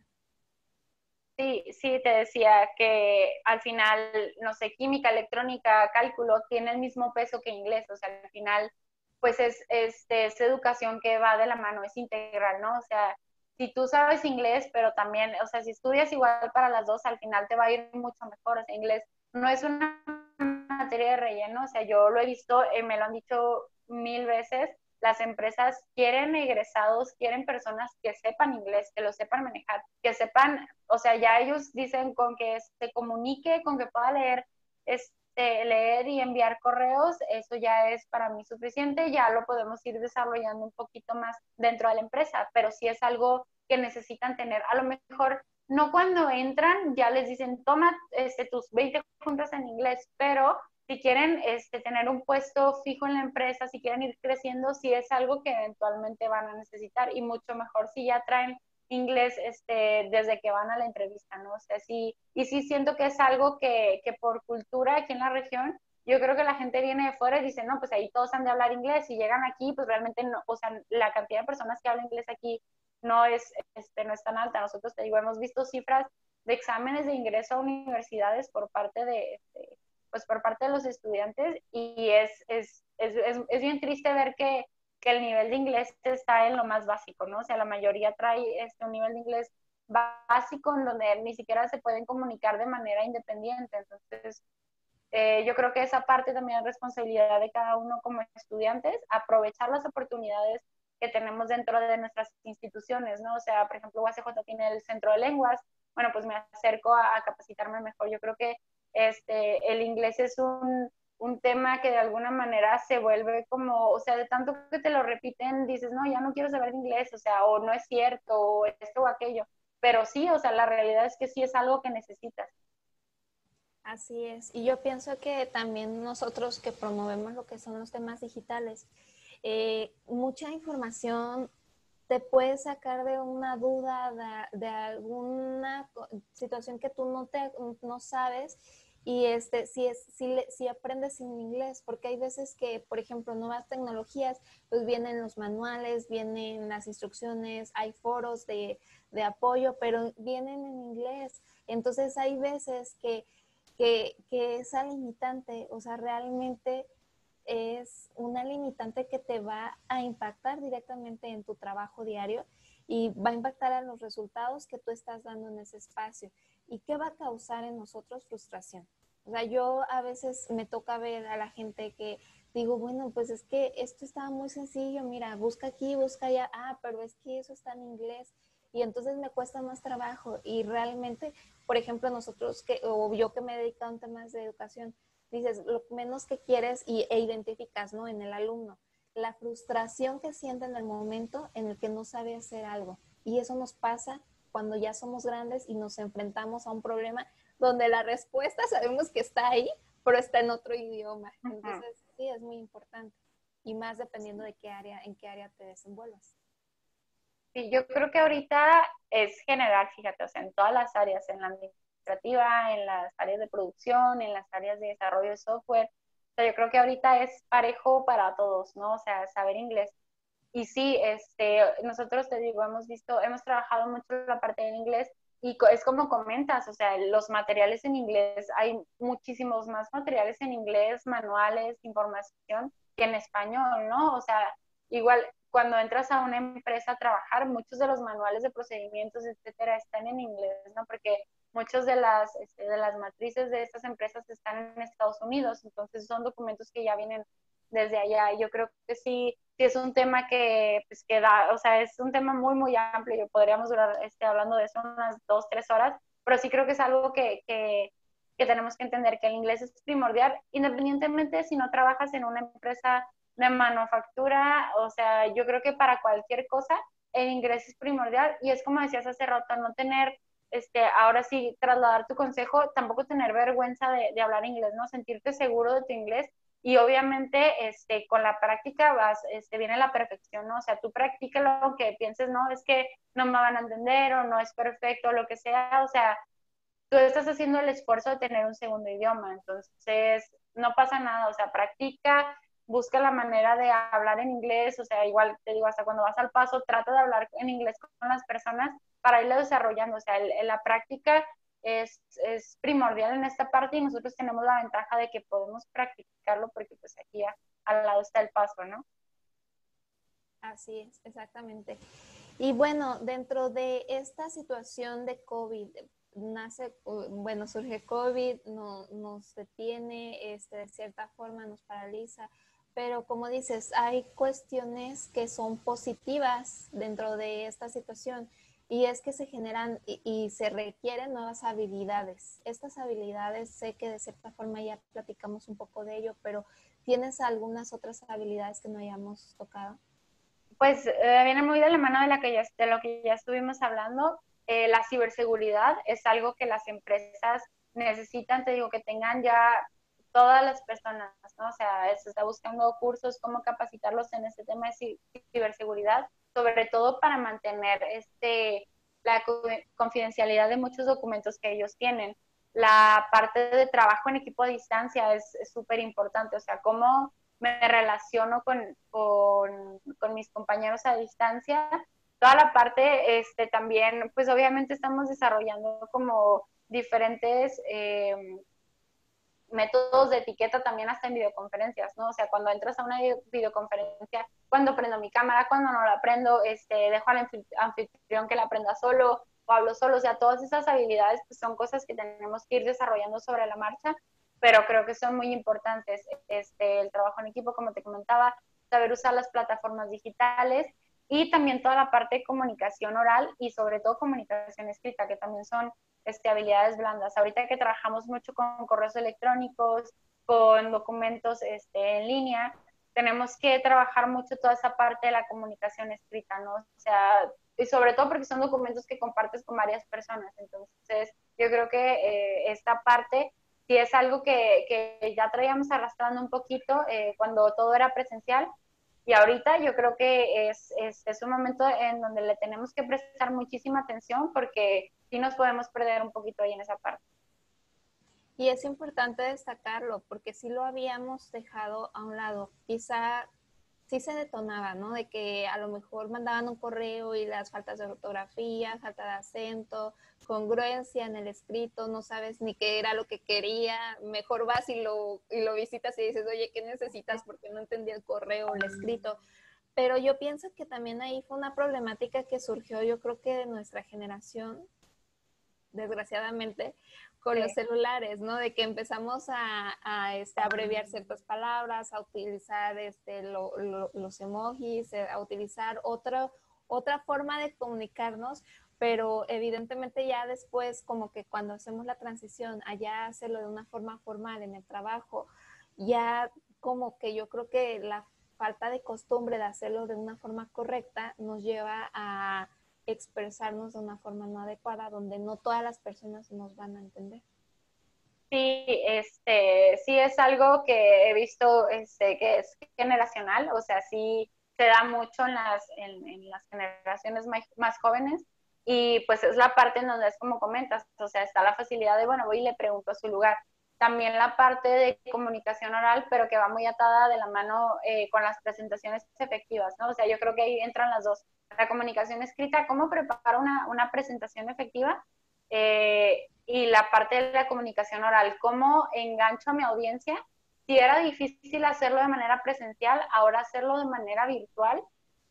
Sí, sí, te decía que al final, no sé, química, electrónica, cálculo, tiene el mismo peso que inglés, o sea, al final, pues es, es, es educación que va de la mano, es integral, ¿no? O sea, si tú sabes inglés, pero también, o sea, si estudias igual para las dos, al final te va a ir mucho mejor, o sea, inglés no es una materia de relleno, o sea, yo lo he visto, eh, me lo han dicho mil veces, las empresas quieren egresados, quieren personas que sepan inglés, que lo sepan manejar, que sepan, o sea, ya ellos dicen con que se comunique, con que pueda leer, este, leer y enviar correos, eso ya es para mí suficiente, ya lo podemos ir desarrollando un poquito más dentro de la empresa, pero sí es algo que necesitan tener. A lo mejor, no cuando entran, ya les dicen, toma este, tus veinte juntas en inglés, pero si quieren este, tener un puesto fijo en la empresa, si quieren ir creciendo, sí es algo que eventualmente van a necesitar, y mucho mejor si ya traen inglés este, desde que van a la entrevista, ¿no? O sea, sí, y sí siento que es algo que, que por cultura aquí en la región, yo creo que la gente viene de fuera y dice, no, pues ahí todos han de hablar inglés, y llegan aquí, pues realmente, no, o sea, la cantidad de personas que hablan inglés aquí no es, este, no es tan alta. Nosotros, te digo, hemos visto cifras de exámenes de ingreso a universidades por parte de... Este, pues por parte de los estudiantes, y es, es, es, es, es bien triste ver que, que el nivel de inglés está en lo más básico, ¿no? O sea, la mayoría trae este, un nivel de inglés básico en donde ni siquiera se pueden comunicar de manera independiente. Entonces, eh, yo creo que esa parte también es responsabilidad de cada uno como estudiantes, aprovechar las oportunidades que tenemos dentro de nuestras instituciones, ¿no? O sea, por ejemplo, U A C J tiene el Centro de Lenguas, bueno, pues me acerco a, a capacitarme mejor. Yo creo que Este, el inglés es un, un tema que de alguna manera se vuelve como, o sea, de tanto que te lo repiten, dices, no, ya no quiero saber inglés, o sea, o no es cierto, o esto o aquello, pero sí, o sea, la realidad es que sí es algo que necesitas. Así es, y yo pienso que también nosotros que promovemos lo que son los temas digitales, eh, mucha información te puede sacar de una duda, de, de alguna situación que tú no, te, no sabes, y este, si, es, si, si aprendes en inglés, porque hay veces que, por ejemplo, nuevas tecnologías, pues vienen los manuales, vienen las instrucciones, hay foros de, de apoyo, pero vienen en inglés. Entonces hay veces que, que, que esa limitante, o sea, realmente es una limitante que te va a impactar directamente en tu trabajo diario y va a impactar a los resultados que tú estás dando en ese espacio. ¿Y qué va a causar en nosotros? Frustración. O sea, yo a veces me toca ver a la gente que digo, bueno, pues es que esto estaba muy sencillo, mira, busca aquí, busca allá, ah, pero es que eso está en inglés, y entonces me cuesta más trabajo. Y realmente, por ejemplo, nosotros, que, o yo que me he dedicado a temas de educación, dices, lo menos que quieres y, e identificas, ¿no?, en el alumno la frustración que siente en el momento en el que no sabe hacer algo. Y eso nos pasa cuando ya somos grandes y nos enfrentamos a un problema donde la respuesta sabemos que está ahí, pero está en otro idioma. Entonces, ajá, sí, es muy importante. Y más dependiendo de qué área, en qué área te desenvuelvas. Sí, yo creo que ahorita es general, fíjate, o sea, en todas las áreas, en la administrativa, en las áreas de producción, en las áreas de desarrollo de software. O sea, yo creo que ahorita es parejo para todos, ¿no? O sea, saber inglés. Y sí, este, nosotros, te digo, hemos visto, hemos trabajado mucho la parte del inglés y es como comentas, o sea, los materiales en inglés, hay muchísimos más materiales en inglés, manuales, información, que en español, ¿no? O sea, igual cuando entras a una empresa a trabajar, muchos de los manuales de procedimientos, etcétera, están en inglés, ¿no? Porque muchas de las, este, de las matrices de estas empresas están en Estados Unidos, entonces son documentos que ya vienen desde allá. Yo creo que sí, sí es un tema que, pues, que da, o sea, es un tema muy, muy amplio. Yo podríamos durar este, hablando de eso unas dos, tres horas, pero sí creo que es algo que, que, que tenemos que entender, que el inglés es primordial, independientemente de si no trabajas en una empresa de manufactura. O sea, yo creo que para cualquier cosa el inglés es primordial y es como decías hace rato, no tener... Este, ahora sí, trasladar tu consejo, tampoco tener vergüenza de, de hablar inglés, ¿no? Sentirte seguro de tu inglés y obviamente este, con la práctica vas, este, viene la perfección, ¿no? O sea, tú practícalo, aunque pienses, no, es que no me van a entender o no es perfecto, lo que sea. O sea, tú estás haciendo el esfuerzo de tener un segundo idioma, entonces no pasa nada. O sea, practica, busca la manera de hablar en inglés. O sea, igual te digo, hasta cuando vas al paso, trata de hablar en inglés con las personas para irlo desarrollando. O sea, el, el, la práctica es, es primordial en esta parte y nosotros tenemos la ventaja de que podemos practicarlo porque pues aquí a, al lado está el paso, ¿no? Así es, exactamente. Y bueno, dentro de esta situación de COVID, nace, bueno, surge COVID, no, nos detiene, este, de cierta forma nos paraliza, pero como dices, hay cuestiones que son positivas dentro de esta situación. Y es que se generan y, y se requieren nuevas habilidades. Estas habilidades, sé que de cierta forma ya platicamos un poco de ello, pero ¿tienes algunas otras habilidades que no hayamos tocado? Pues eh, viene muy de la mano de, la que ya, de lo que ya estuvimos hablando. Eh, la ciberseguridad es algo que las empresas necesitan, te digo, que tengan ya todas las personas, ¿no? O sea, se está buscando cursos, cómo capacitarlos en este tema de ciberseguridad, sobre todo para mantener este, la confidencialidad de muchos documentos que ellos tienen. La parte de trabajo en equipo a distancia es súper importante, o sea, cómo me relaciono con, con, con mis compañeros a distancia. Toda la parte este, también, pues obviamente estamos desarrollando como diferentes eh, métodos de etiqueta también hasta en videoconferencias, ¿no? O sea, cuando entras a una videoconferencia, cuando prendo mi cámara, cuando no la prendo, este, dejo al anfitrión que la prenda solo o hablo solo. O sea, todas esas habilidades pues, son cosas que tenemos que ir desarrollando sobre la marcha, pero creo que son muy importantes. Este, el trabajo en equipo, como te comentaba, saber usar las plataformas digitales y también toda la parte de comunicación oral y sobre todo comunicación escrita, que también son este, habilidades blandas. Ahorita que trabajamos mucho con correos electrónicos, con documentos este, en línea, tenemos que trabajar mucho toda esa parte de la comunicación escrita, ¿no? O sea, y sobre todo porque son documentos que compartes con varias personas. Entonces, yo creo que eh, esta parte sí es algo que, que ya traíamos arrastrando un poquito eh, cuando todo era presencial. Y ahorita yo creo que es, es, es un momento en donde le tenemos que prestar muchísima atención porque sí nos podemos perder un poquito ahí en esa parte. Y es importante destacarlo, porque sí lo habíamos dejado a un lado. Quizá sí se detonaba, ¿no? De que a lo mejor mandaban un correo y las faltas de ortografía, falta de acento, congruencia en el escrito, no sabes ni qué era lo que quería. Mejor vas y lo, y lo visitas y dices, oye, ¿qué necesitas? Porque no entendí el correo o el escrito. Pero yo pienso que también ahí fue una problemática que surgió, yo creo que de nuestra generación, desgraciadamente, con sí. los celulares, ¿no? De que empezamos a, a este, abreviar ciertas palabras, a utilizar este, lo, lo, los emojis, a utilizar otro, otra forma de comunicarnos, pero evidentemente ya después, como que cuando hacemos la transición, allá hacerlo de una forma formal en el trabajo, ya como que yo creo que la falta de costumbre de hacerlo de una forma correcta nos lleva a expresarnos de una forma no adecuada, donde no todas las personas nos van a entender. Sí, este, sí es algo que he visto este, que es generacional, o sea, sí se da mucho en las, en, en las generaciones más, más jóvenes, y pues es la parte en donde es como comentas, o sea, está la facilidad de, bueno, voy y le pregunto a su lugar. También la parte de comunicación oral, pero que va muy atada de la mano eh, con las presentaciones efectivas, ¿no? O sea, yo creo que ahí entran las dos. La comunicación escrita, cómo preparar una, una presentación efectiva, eh, y la parte de la comunicación oral, cómo engancho a mi audiencia. Si era difícil hacerlo de manera presencial, ahora hacerlo de manera virtual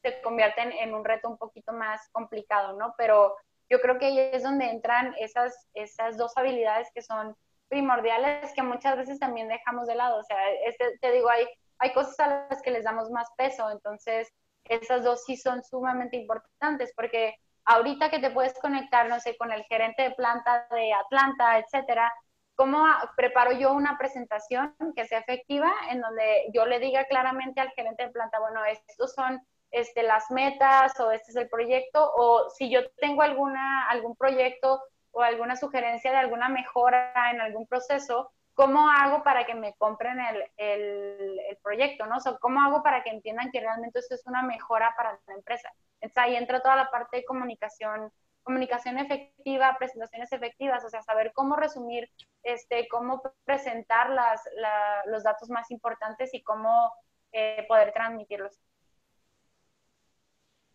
se convierte en, en un reto un poquito más complicado, ¿no? Pero yo creo que ahí es donde entran esas, esas dos habilidades que son primordiales, que muchas veces también dejamos de lado. O sea, este, te digo, hay, hay cosas a las que les damos más peso, entonces esas dos sí son sumamente importantes, porque ahorita que te puedes conectar, no sé, con el gerente de planta de Atlanta, etcétera, ¿cómo preparo yo una presentación que sea efectiva, en donde yo le diga claramente al gerente de planta, bueno, estos son este, las metas, o este es el proyecto, o si yo tengo alguna, algún proyecto o alguna sugerencia de alguna mejora en algún proceso, ¿cómo hago para que me compren el, el, el proyecto, ¿no? O sea, ¿cómo hago para que entiendan que realmente esto es una mejora para la empresa? Entonces ahí entra toda la parte de comunicación, comunicación efectiva, presentaciones efectivas, o sea, saber cómo resumir, este, cómo presentar las, la, los datos más importantes y cómo eh, poder transmitirlos.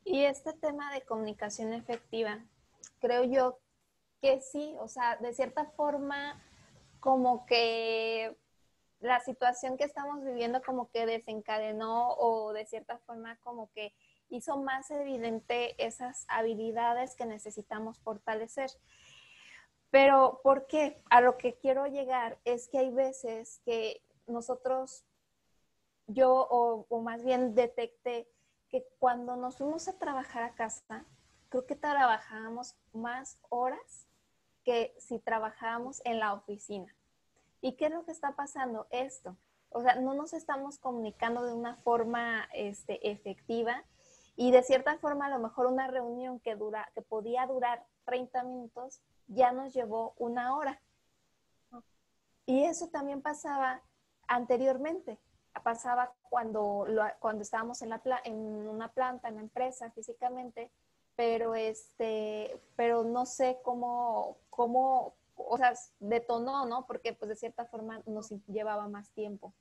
Y este tema de comunicación efectiva, creo yo que sí, o sea, de cierta forma, como que la situación que estamos viviendo como que desencadenó, o de cierta forma como que hizo más evidente esas habilidades que necesitamos fortalecer. Pero ¿por qué? A lo que quiero llegar es que hay veces que nosotros, yo o, o más bien detecté que cuando nos fuimos a trabajar a casa, creo que trabajábamos más horas que si trabajábamos en la oficina. ¿Y qué es lo que está pasando? Esto. O sea, no nos estamos comunicando de una forma este, efectiva, y de cierta forma a lo mejor una reunión que, dura, que podía durar treinta minutos ya nos llevó una hora. Y eso también pasaba anteriormente. Pasaba cuando, cuando estábamos en, la, en una planta, en la empresa físicamente, pero este pero no sé cómo cómo o sea, detonó, ¿no? Porque pues de cierta forma nos llevaba más tiempo.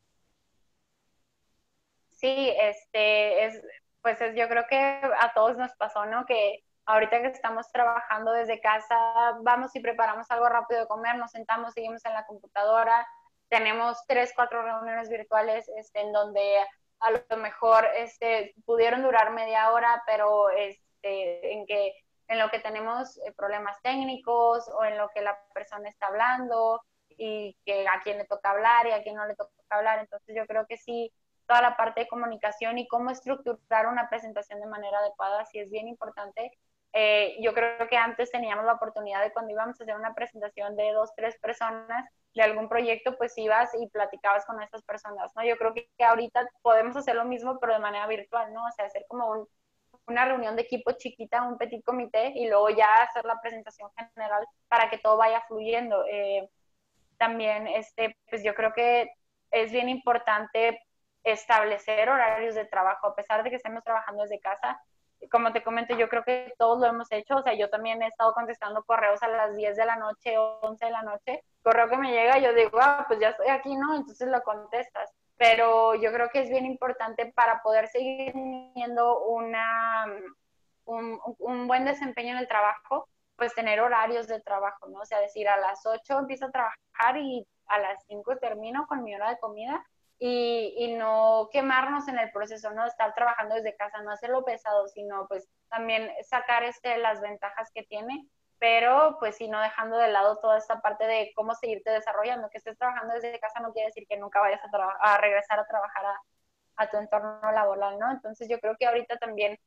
Sí, este es pues es, yo creo que a todos nos pasó, ¿no? Que ahorita que estamos trabajando desde casa, vamos y preparamos algo rápido de comer, nos sentamos, seguimos en la computadora, tenemos tres, cuatro reuniones virtuales este en donde a lo mejor este pudieron durar media hora, pero es en que en lo que tenemos problemas técnicos, o en lo que la persona está hablando y que a quién le toca hablar y a quién no le toca hablar. Entonces yo creo que sí, toda la parte de comunicación y cómo estructurar una presentación de manera adecuada sí es bien importante. Eh, yo creo que antes teníamos la oportunidad de, cuando íbamos a hacer una presentación de dos, tres personas de algún proyecto, pues ibas y platicabas con estas personas, ¿no? Yo creo que ahorita podemos hacer lo mismo, pero de manera virtual, ¿no? O sea, hacer como un una reunión de equipo chiquita, un petit comité, y luego ya hacer la presentación general para que todo vaya fluyendo. Eh, también, este, pues yo creo que es bien importante establecer horarios de trabajo, a pesar de que estemos trabajando desde casa. Como te comento, yo creo que todos lo hemos hecho, o sea, yo también he estado contestando correos a las diez de la noche, once de la noche, correo que me llega, yo digo, ah, pues ya estoy aquí, ¿no? Entonces lo contestas. Pero yo creo que es bien importante para poder seguir teniendo una, un, un buen desempeño en el trabajo, pues tener horarios de trabajo, ¿no? O sea, decir, a las ocho empiezo a trabajar y a las cinco termino con mi hora de comida, y, y no quemarnos en el proceso, ¿no? Estar trabajando desde casa, no hacerlo pesado, sino pues también sacar este, las ventajas que tiene, pero pues sí, no dejando de lado toda esta parte de cómo seguirte desarrollando. Que estés trabajando desde casa no quiere decir que nunca vayas a, a regresar a trabajar a, a tu entorno laboral, ¿no? Entonces yo creo que ahorita también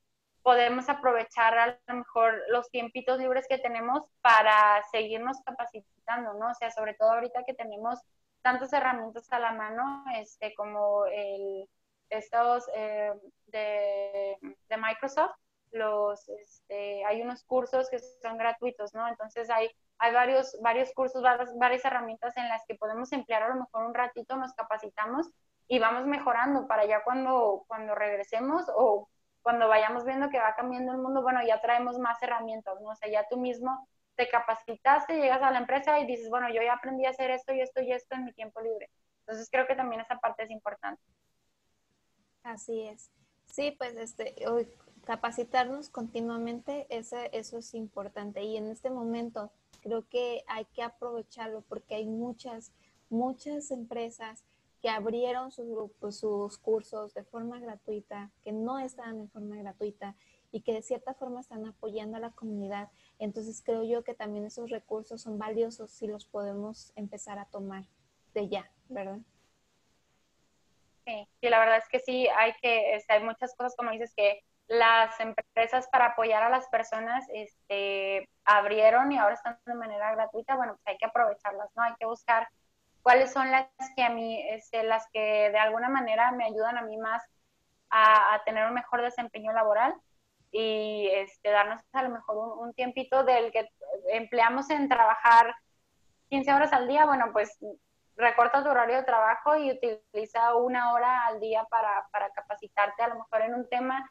podemos aprovechar a lo mejor los tiempitos libres que tenemos para seguirnos capacitando, ¿no? O sea, sobre todo ahorita que tenemos tantas herramientas a la mano, este, como el, estos eh, de, de Microsoft, los, este, hay unos cursos que son gratuitos, ¿no? Entonces hay, hay varios, varios cursos, varias, varias herramientas en las que podemos emplear a lo mejor un ratito, nos capacitamos y vamos mejorando para ya cuando, cuando regresemos o cuando vayamos viendo que va cambiando el mundo, bueno, ya traemos más herramientas, ¿no? O sea, ya tú mismo te capacitaste, llegas a la empresa y dices, bueno, yo ya aprendí a hacer esto y esto y esto en mi tiempo libre. Entonces creo que también esa parte es importante. Así es. Sí, pues este, capacitarnos continuamente, eso, eso es importante. Y en este momento creo que hay que aprovecharlo porque hay muchas, muchas empresas que abrieron sus grupos, sus cursos de forma gratuita, que no estaban en forma gratuita y que de cierta forma están apoyando a la comunidad. Entonces creo yo que también esos recursos son valiosos si los podemos empezar a tomar de ya, ¿verdad? Sí, y la verdad es que sí, hay, que, hay muchas cosas, como dices, que las empresas para apoyar a las personas este, abrieron y ahora están de manera gratuita. Bueno, pues hay que aprovecharlas, ¿no? Hay que buscar cuáles son las que a mí, este, las que de alguna manera me ayudan a mí más a, a tener un mejor desempeño laboral y este, darnos a lo mejor un, un tiempito del que empleamos en trabajar quince horas al día. Bueno, pues recorta tu horario de trabajo y utiliza una hora al día para, para capacitarte a lo mejor en un tema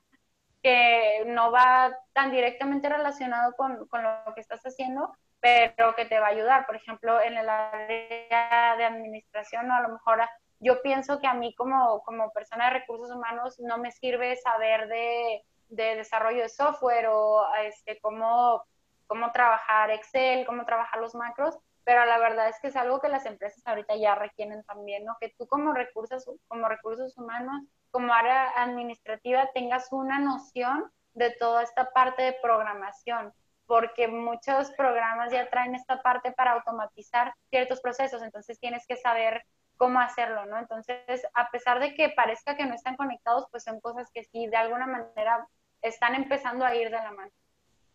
que no va tan directamente relacionado con, con lo que estás haciendo, pero que te va a ayudar. Por ejemplo, en el área de administración, ¿no? A lo mejor yo pienso que a mí como, como persona de recursos humanos no me sirve saber de, de desarrollo de software o este, cómo, cómo trabajar Excel, cómo trabajar los macros, pero la verdad es que es algo que las empresas ahorita ya requieren también, ¿no? Que tú como recursos, como recursos humanos, como área administrativa, tengas una noción de toda esta parte de programación, porque muchos programas ya traen esta parte para automatizar ciertos procesos, entonces tienes que saber cómo hacerlo, ¿no? Entonces, a pesar de que parezca que no están conectados, pues son cosas que sí, de alguna manera, están empezando a ir de la mano.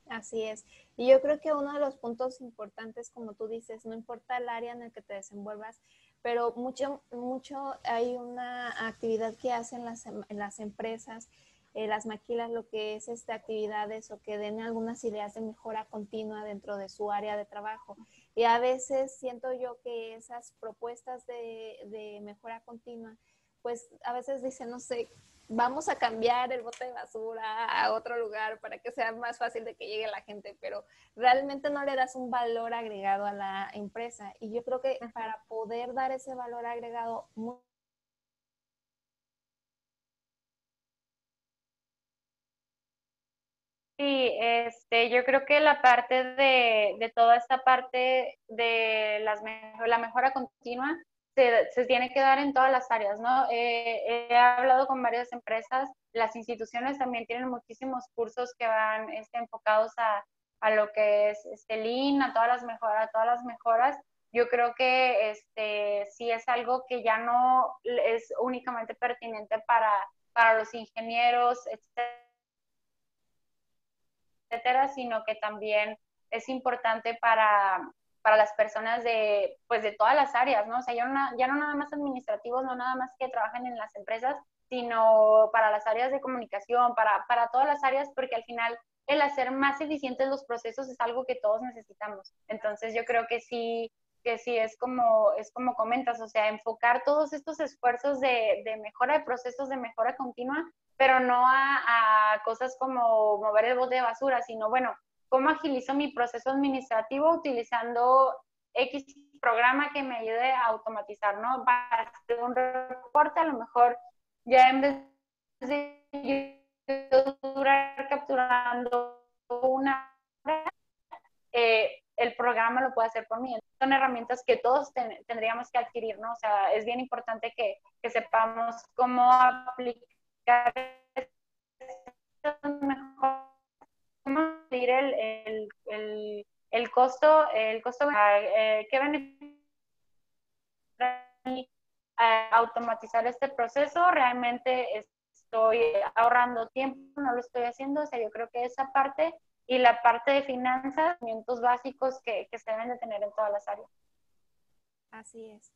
Así es. Y yo creo que uno de los puntos importantes, como tú dices, no importa el área en el que te desenvuelvas, pero mucho, mucho hay una actividad que hacen las, las empresas, eh, las maquilas, lo que es este, actividades o que den algunas ideas de mejora continua dentro de su área de trabajo. Y a veces siento yo que esas propuestas de, de mejora continua, pues a veces dicen, no sé, vamos a cambiar el bote de basura a otro lugar para que sea más fácil de que llegue la gente, pero realmente no le das un valor agregado a la empresa. Y yo creo que para poder dar ese valor agregado, sí, este, yo creo que la parte de, de toda esta parte de las, la mejora continua, Se, se tiene que dar en todas las áreas, ¿no? Eh, he hablado con varias empresas, las instituciones también tienen muchísimos cursos que van este, enfocados a, a lo que es este, Lean, a todas las mejoras, a todas las mejoras. Yo creo que este, sí es algo que ya no es únicamente pertinente para, para los ingenieros, etcétera, sino que también es importante para... para las personas de, pues de todas las áreas, ¿no? O sea, ya no, ya no nada más administrativos, no nada más que trabajan en las empresas, sino para las áreas de comunicación, para, para todas las áreas, porque al final el hacer más eficientes los procesos es algo que todos necesitamos. Entonces yo creo que sí, que sí es como, es como comentas, o sea, enfocar todos estos esfuerzos de, de mejora de procesos, de mejora continua, pero no a, a cosas como mover el bote de basura, sino, bueno, ¿cómo agilizo mi proceso administrativo utilizando X programa que me ayude a automatizar, ¿no? Para hacer un reporte, a lo mejor ya en vez de durar capturando una hora, eh, el programa lo puede hacer por mí. Son herramientas que todos ten, tendríamos que adquirir, ¿no? O sea, es bien importante que, que sepamos cómo aplicar estas mejoras, medir el, el, el, el costo, el costo eh, que beneficia eh, automatizar este proceso, realmente estoy ahorrando tiempo, no lo estoy haciendo, o sea, yo creo que esa parte y la parte de finanzas, conocimientos básicos que, que se deben de tener en todas las áreas. Así es.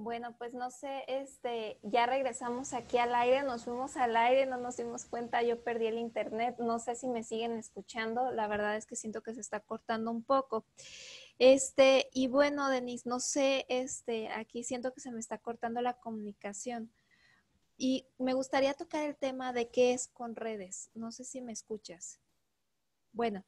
Bueno, pues no sé, este, ya regresamos aquí al aire, nos fuimos al aire, no nos dimos cuenta, yo perdí el internet, no sé si me siguen escuchando, la verdad es que siento que se está cortando un poco. Este, y bueno, Denise, no sé, este, aquí siento que se me está cortando la comunicación. Y me gustaría tocar el tema de qué es Conredes. No sé si me escuchas. Bueno,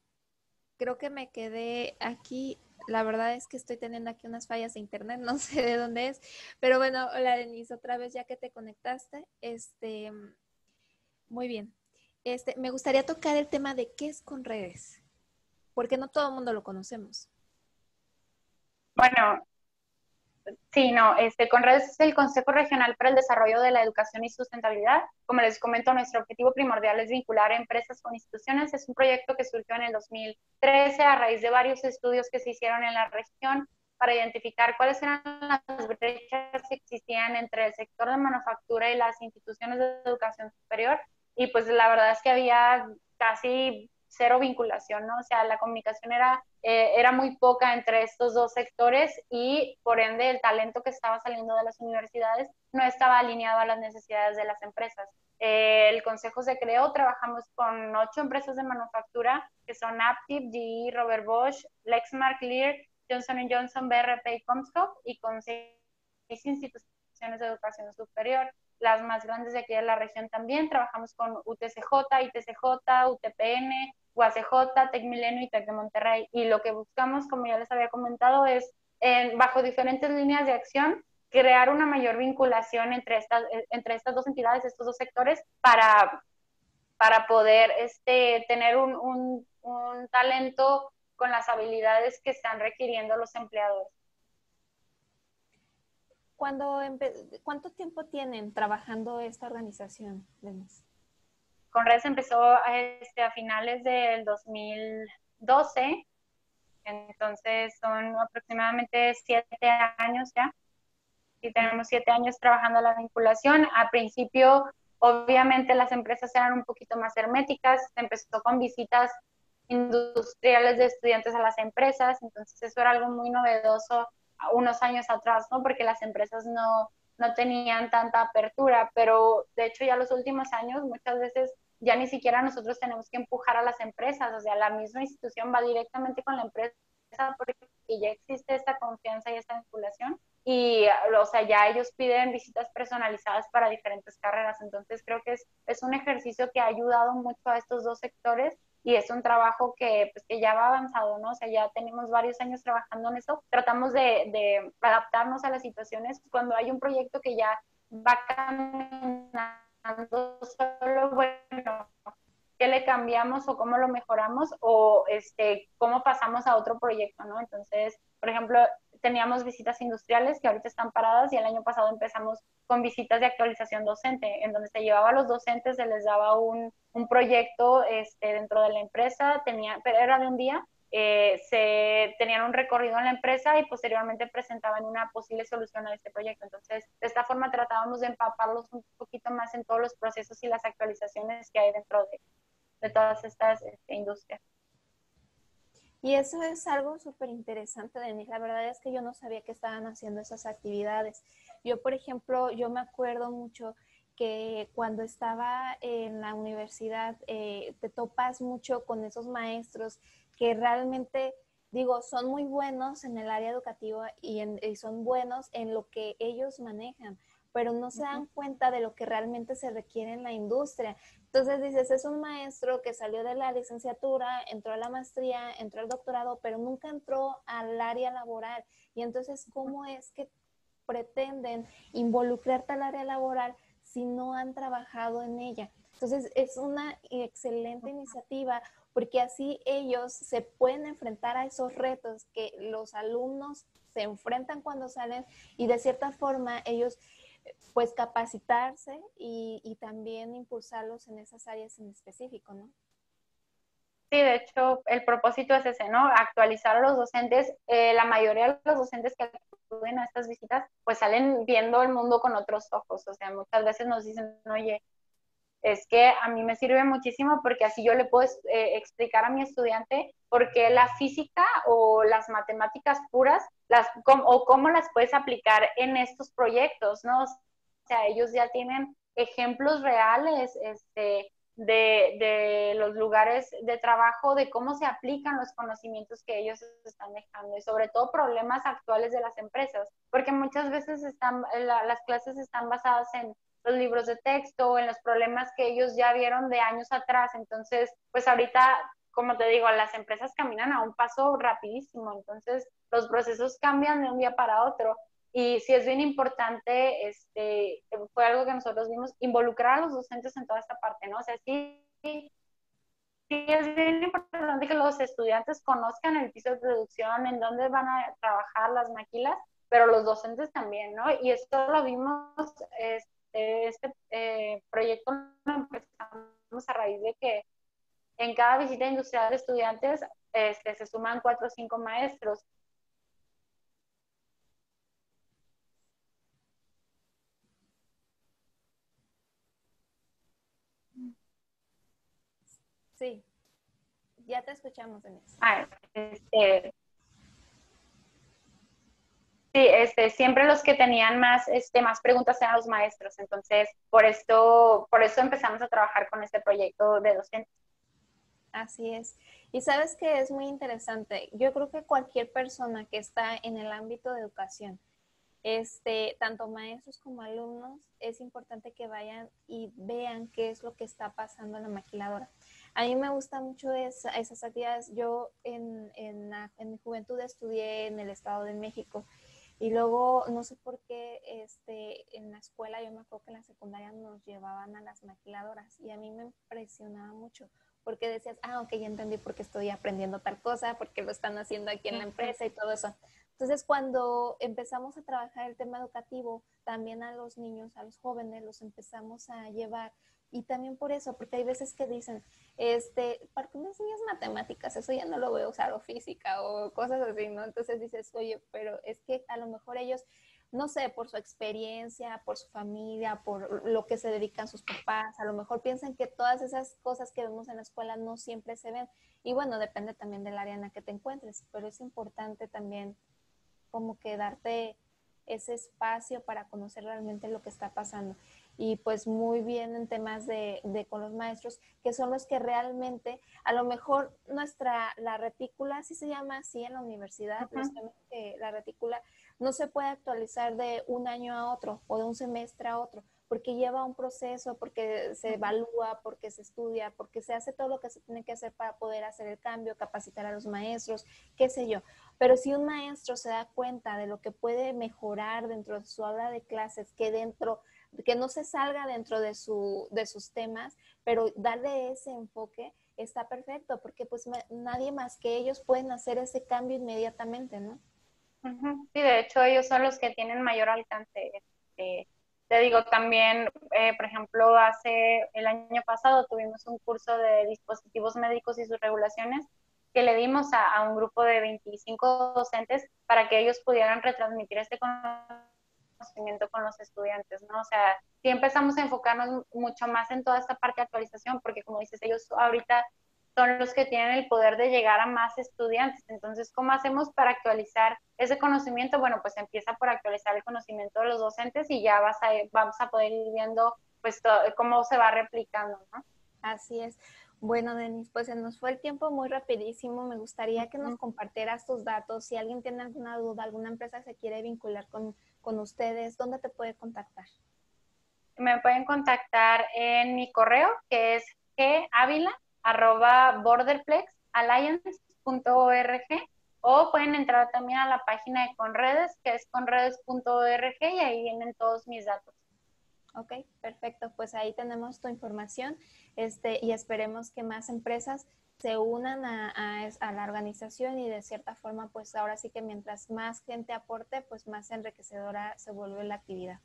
creo que me quedé aquí. La verdad es que estoy teniendo aquí unas fallas de internet. No sé de dónde es. Pero bueno, hola Denise, otra vez ya que te conectaste. Este, muy bien. Este, me gustaría tocar el tema de qué es Conredes. Porque no todo el mundo lo conocemos. Bueno, sí, no, este, Conredes es el Consejo Regional para el Desarrollo de la Educación y Sustentabilidad. Como les comento, nuestro objetivo primordial es vincular a empresas con instituciones. Es un proyecto que surgió en el dos mil trece a raíz de varios estudios que se hicieron en la región para identificar cuáles eran las brechas que existían entre el sector de manufactura y las instituciones de educación superior. Y pues la verdad es que había casi cero vinculación, ¿no? O sea, la comunicación era, eh, era muy poca entre estos dos sectores y, por ende, el talento que estaba saliendo de las universidades no estaba alineado a las necesidades de las empresas. Eh, el consejo se creó, trabajamos con ocho empresas de manufactura, que son Aptiv, G E, Robert Bosch, Lexmark, Lear, Johnson and Johnson, B R P y Comscope, y con seis instituciones de educación superior. Las más grandes de aquí de la región también, trabajamos con U T C J, I T C J, U T P N, U A C J, Tec y Tec de Monterrey, y lo que buscamos, como ya les había comentado, es, en, bajo diferentes líneas de acción, crear una mayor vinculación entre estas, entre estas dos entidades, estos dos sectores, para, para poder este, tener un, un, un talento con las habilidades que están requiriendo los empleadores. Cuando ¿Cuánto tiempo tienen trabajando esta organización, Denise? Conredes empezó a, este, a finales del dos mil doce, entonces son aproximadamente siete años ya. Y tenemos siete años trabajando la vinculación. Al principio, obviamente, las empresas eran un poquito más herméticas. Empezó con visitas industriales de estudiantes a las empresas, entonces eso era algo muy novedoso unos años atrás, ¿no? Porque las empresas no, no tenían tanta apertura, pero de hecho ya los últimos años muchas veces ya ni siquiera nosotros tenemos que empujar a las empresas, o sea, la misma institución va directamente con la empresa porque ya existe esta confianza y esta vinculación y, o sea, ya ellos piden visitas personalizadas para diferentes carreras, entonces creo que es, es un ejercicio que ha ayudado mucho a estos dos sectores. Y es un trabajo que, pues, que ya va avanzado, ¿no? O sea, ya tenemos varios años trabajando en eso. Tratamos de, de adaptarnos a las situaciones. Cuando hay un proyecto que ya va caminando solo, bueno, ¿qué le cambiamos o cómo lo mejoramos? O este, ¿cómo pasamos a otro proyecto, no? Entonces, por ejemplo, teníamos visitas industriales que ahorita están paradas y el año pasado empezamos con visitas de actualización docente, en donde se llevaba a los docentes, se les daba un, un proyecto este, dentro de la empresa, tenía, pero era de un día, eh, se tenían un recorrido en la empresa y posteriormente presentaban una posible solución a este proyecto. Entonces, de esta forma tratábamos de empaparlos un poquito más en todos los procesos y las actualizaciones que hay dentro de, de todas estas este, industrias. Y eso es algo súper interesante, Denise. La verdad es que yo no sabía que estaban haciendo esas actividades. Yo, por ejemplo, yo me acuerdo mucho que cuando estaba en la universidad eh, te topas mucho con esos maestros que realmente, digo, son muy buenos en el área educativa y, en, y son buenos en lo que ellos manejan, pero no se dan cuenta de lo que realmente se requiere en la industria. Entonces dices, es un maestro que salió de la licenciatura, entró a la maestría, entró al doctorado, pero nunca entró al área laboral. Y entonces, ¿cómo es que pretenden involucrarte al área laboral si no han trabajado en ella? Entonces, es una excelente iniciativa porque así ellos se pueden enfrentar a esos retos que los alumnos se enfrentan cuando salen y de cierta forma ellos pues capacitarse y, y también impulsarlos en esas áreas en específico, ¿no? Sí, de hecho, el propósito es ese, ¿no? Actualizar a los docentes. Eh, la mayoría de los docentes que acuden a estas visitas, pues salen viendo el mundo con otros ojos. O sea, muchas veces nos dicen, oye, es que a mí me sirve muchísimo porque así yo le puedo eh, explicar a mi estudiante por qué la física o las matemáticas puras, las, com, o cómo las puedes aplicar en estos proyectos, ¿no? O sea, ellos ya tienen ejemplos reales este, de, de los lugares de trabajo, de cómo se aplican los conocimientos que ellos están dejando, y sobre todo problemas actuales de las empresas, porque muchas veces están, la, las clases están basadas en los libros de texto, en los problemas que ellos ya vieron de años atrás. Entonces, pues ahorita, como te digo, las empresas caminan a un paso rapidísimo, entonces los procesos cambian de un día para otro. Y sí es bien importante, este, fue algo que nosotros vimos, involucrar a los docentes en toda esta parte, ¿no? O sea, sí, sí es bien importante que los estudiantes conozcan el piso de producción, en dónde van a trabajar las maquilas, pero los docentes también, ¿no? Y esto lo vimos... Es, Este eh, proyecto lo empezamos a raíz de que en cada visita industrial de estudiantes este, se suman cuatro o cinco maestros. Sí, ya te escuchamos, Denise. Ah, este... Sí, este, siempre los que tenían más, este, más preguntas eran los maestros, entonces por esto, por eso empezamos a trabajar con este proyecto de docentes. Así es. Y sabes que es muy interesante. Yo creo que cualquier persona que está en el ámbito de educación, este, tanto maestros como alumnos, es importante que vayan y vean qué es lo que está pasando en la maquiladora. A mí me gustan mucho esa, esas actividades. Yo en, en, la, en mi juventud estudié en el Estado de México. Y luego, no sé por qué, este, en la escuela, yo me acuerdo que en la secundaria nos llevaban a las maquiladoras y a mí me impresionaba mucho porque decías, ah, ok, ya entendí por qué estoy aprendiendo tal cosa, porque lo están haciendo aquí en la empresa y todo eso. Entonces, cuando empezamos a trabajar el tema educativo, también a los niños, a los jóvenes, los empezamos a llevar. Y también por eso, porque hay veces que dicen, este, ¿para qué me enseñas matemáticas? Eso ya no lo voy a usar, o física, o cosas así, ¿no? Entonces dices, oye, pero es que a lo mejor ellos, no sé, por su experiencia, por su familia, por lo que se dedican sus papás, a lo mejor piensan que todas esas cosas que vemos en la escuela no siempre se ven. Y bueno, depende también del área en la que te encuentres, pero es importante también como que darte ese espacio para conocer realmente lo que está pasando. Y pues muy bien en temas de, de con los maestros, que son los que realmente, a lo mejor nuestra, la retícula, si se llama así en la universidad, uh-huh. los temas que la retícula no se puede actualizar de un año a otro o de un semestre a otro, porque lleva un proceso, porque se evalúa, porque se estudia, porque se hace todo lo que se tiene que hacer para poder hacer el cambio, capacitar a los maestros, qué sé yo. Pero si un maestro se da cuenta de lo que puede mejorar dentro de su aula de clases, que dentro... que no se salga dentro de, su, de sus temas, pero darle ese enfoque está perfecto, porque pues me, nadie más que ellos pueden hacer ese cambio inmediatamente, ¿no? Uh-huh. Sí, de hecho ellos son los que tienen mayor alcance. Este, te digo también, eh, por ejemplo, hace el año pasado tuvimos un curso de dispositivos médicos y sus regulaciones que le dimos a, a un grupo de veinticinco docentes para que ellos pudieran retransmitir este conocimiento con los estudiantes, ¿no? O sea, sí empezamos a enfocarnos mucho más en toda esta parte de actualización, porque como dices, ellos ahorita son los que tienen el poder de llegar a más estudiantes. Entonces, ¿cómo hacemos para actualizar ese conocimiento? Bueno, pues empieza por actualizar el conocimiento de los docentes y ya vas a, vamos a poder ir viendo pues todo, cómo se va replicando, ¿no? Así es. Bueno, Denise, pues se nos fue el tiempo muy rapidísimo. Me gustaría que nos compartieras tus datos. Si alguien tiene alguna duda, alguna empresa se quiere vincular con, con ustedes, ¿dónde te puede contactar? Me pueden contactar en mi correo, que es g avila arroba borderplex alliance punto org, o pueden entrar también a la página de Conredes, que es conredes punto org, y ahí vienen todos mis datos. Ok, perfecto. Pues ahí tenemos tu información, este, y esperemos que más empresas se unan a, a, a la organización, y de cierta forma, pues ahora sí que mientras más gente aporte, pues más enriquecedora se vuelve la actividad.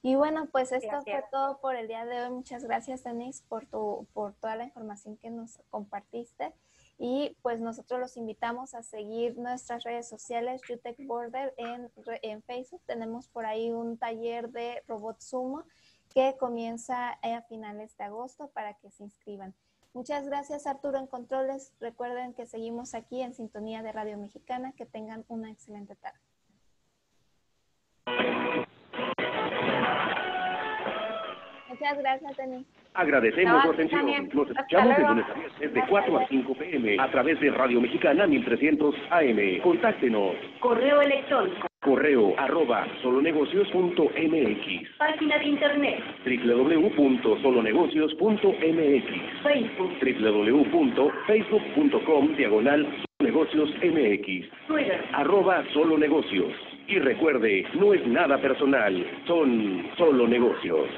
Y bueno, pues esto gracias. Fue todo por el día de hoy. Muchas gracias, Denise, por, tu, por toda la información que nos compartiste. Y pues nosotros los invitamos a seguir nuestras redes sociales, YouTech Border en, en Facebook. Tenemos por ahí un taller de robot sumo que comienza a finales de agosto para que se inscriban. Muchas gracias, Arturo en Controles. Recuerden que seguimos aquí en sintonía de Radio Mexicana. Que tengan una excelente tarde. Muchas gracias, Denise. Agradecemos su atención. Nos escuchamos de lunes a viernes de cuatro a cinco p m a través de Radio Mexicana mil trescientos A M. Contáctenos. Correo electrónico. Correo arroba solonegocios punto m x. Página de internet. w w w punto solonegocios punto m x. Facebook. w w w punto facebook punto com diagonal solonegocios m x. Twitter. Arroba solonegocios. Y recuerde, no es nada personal, son solo negocios.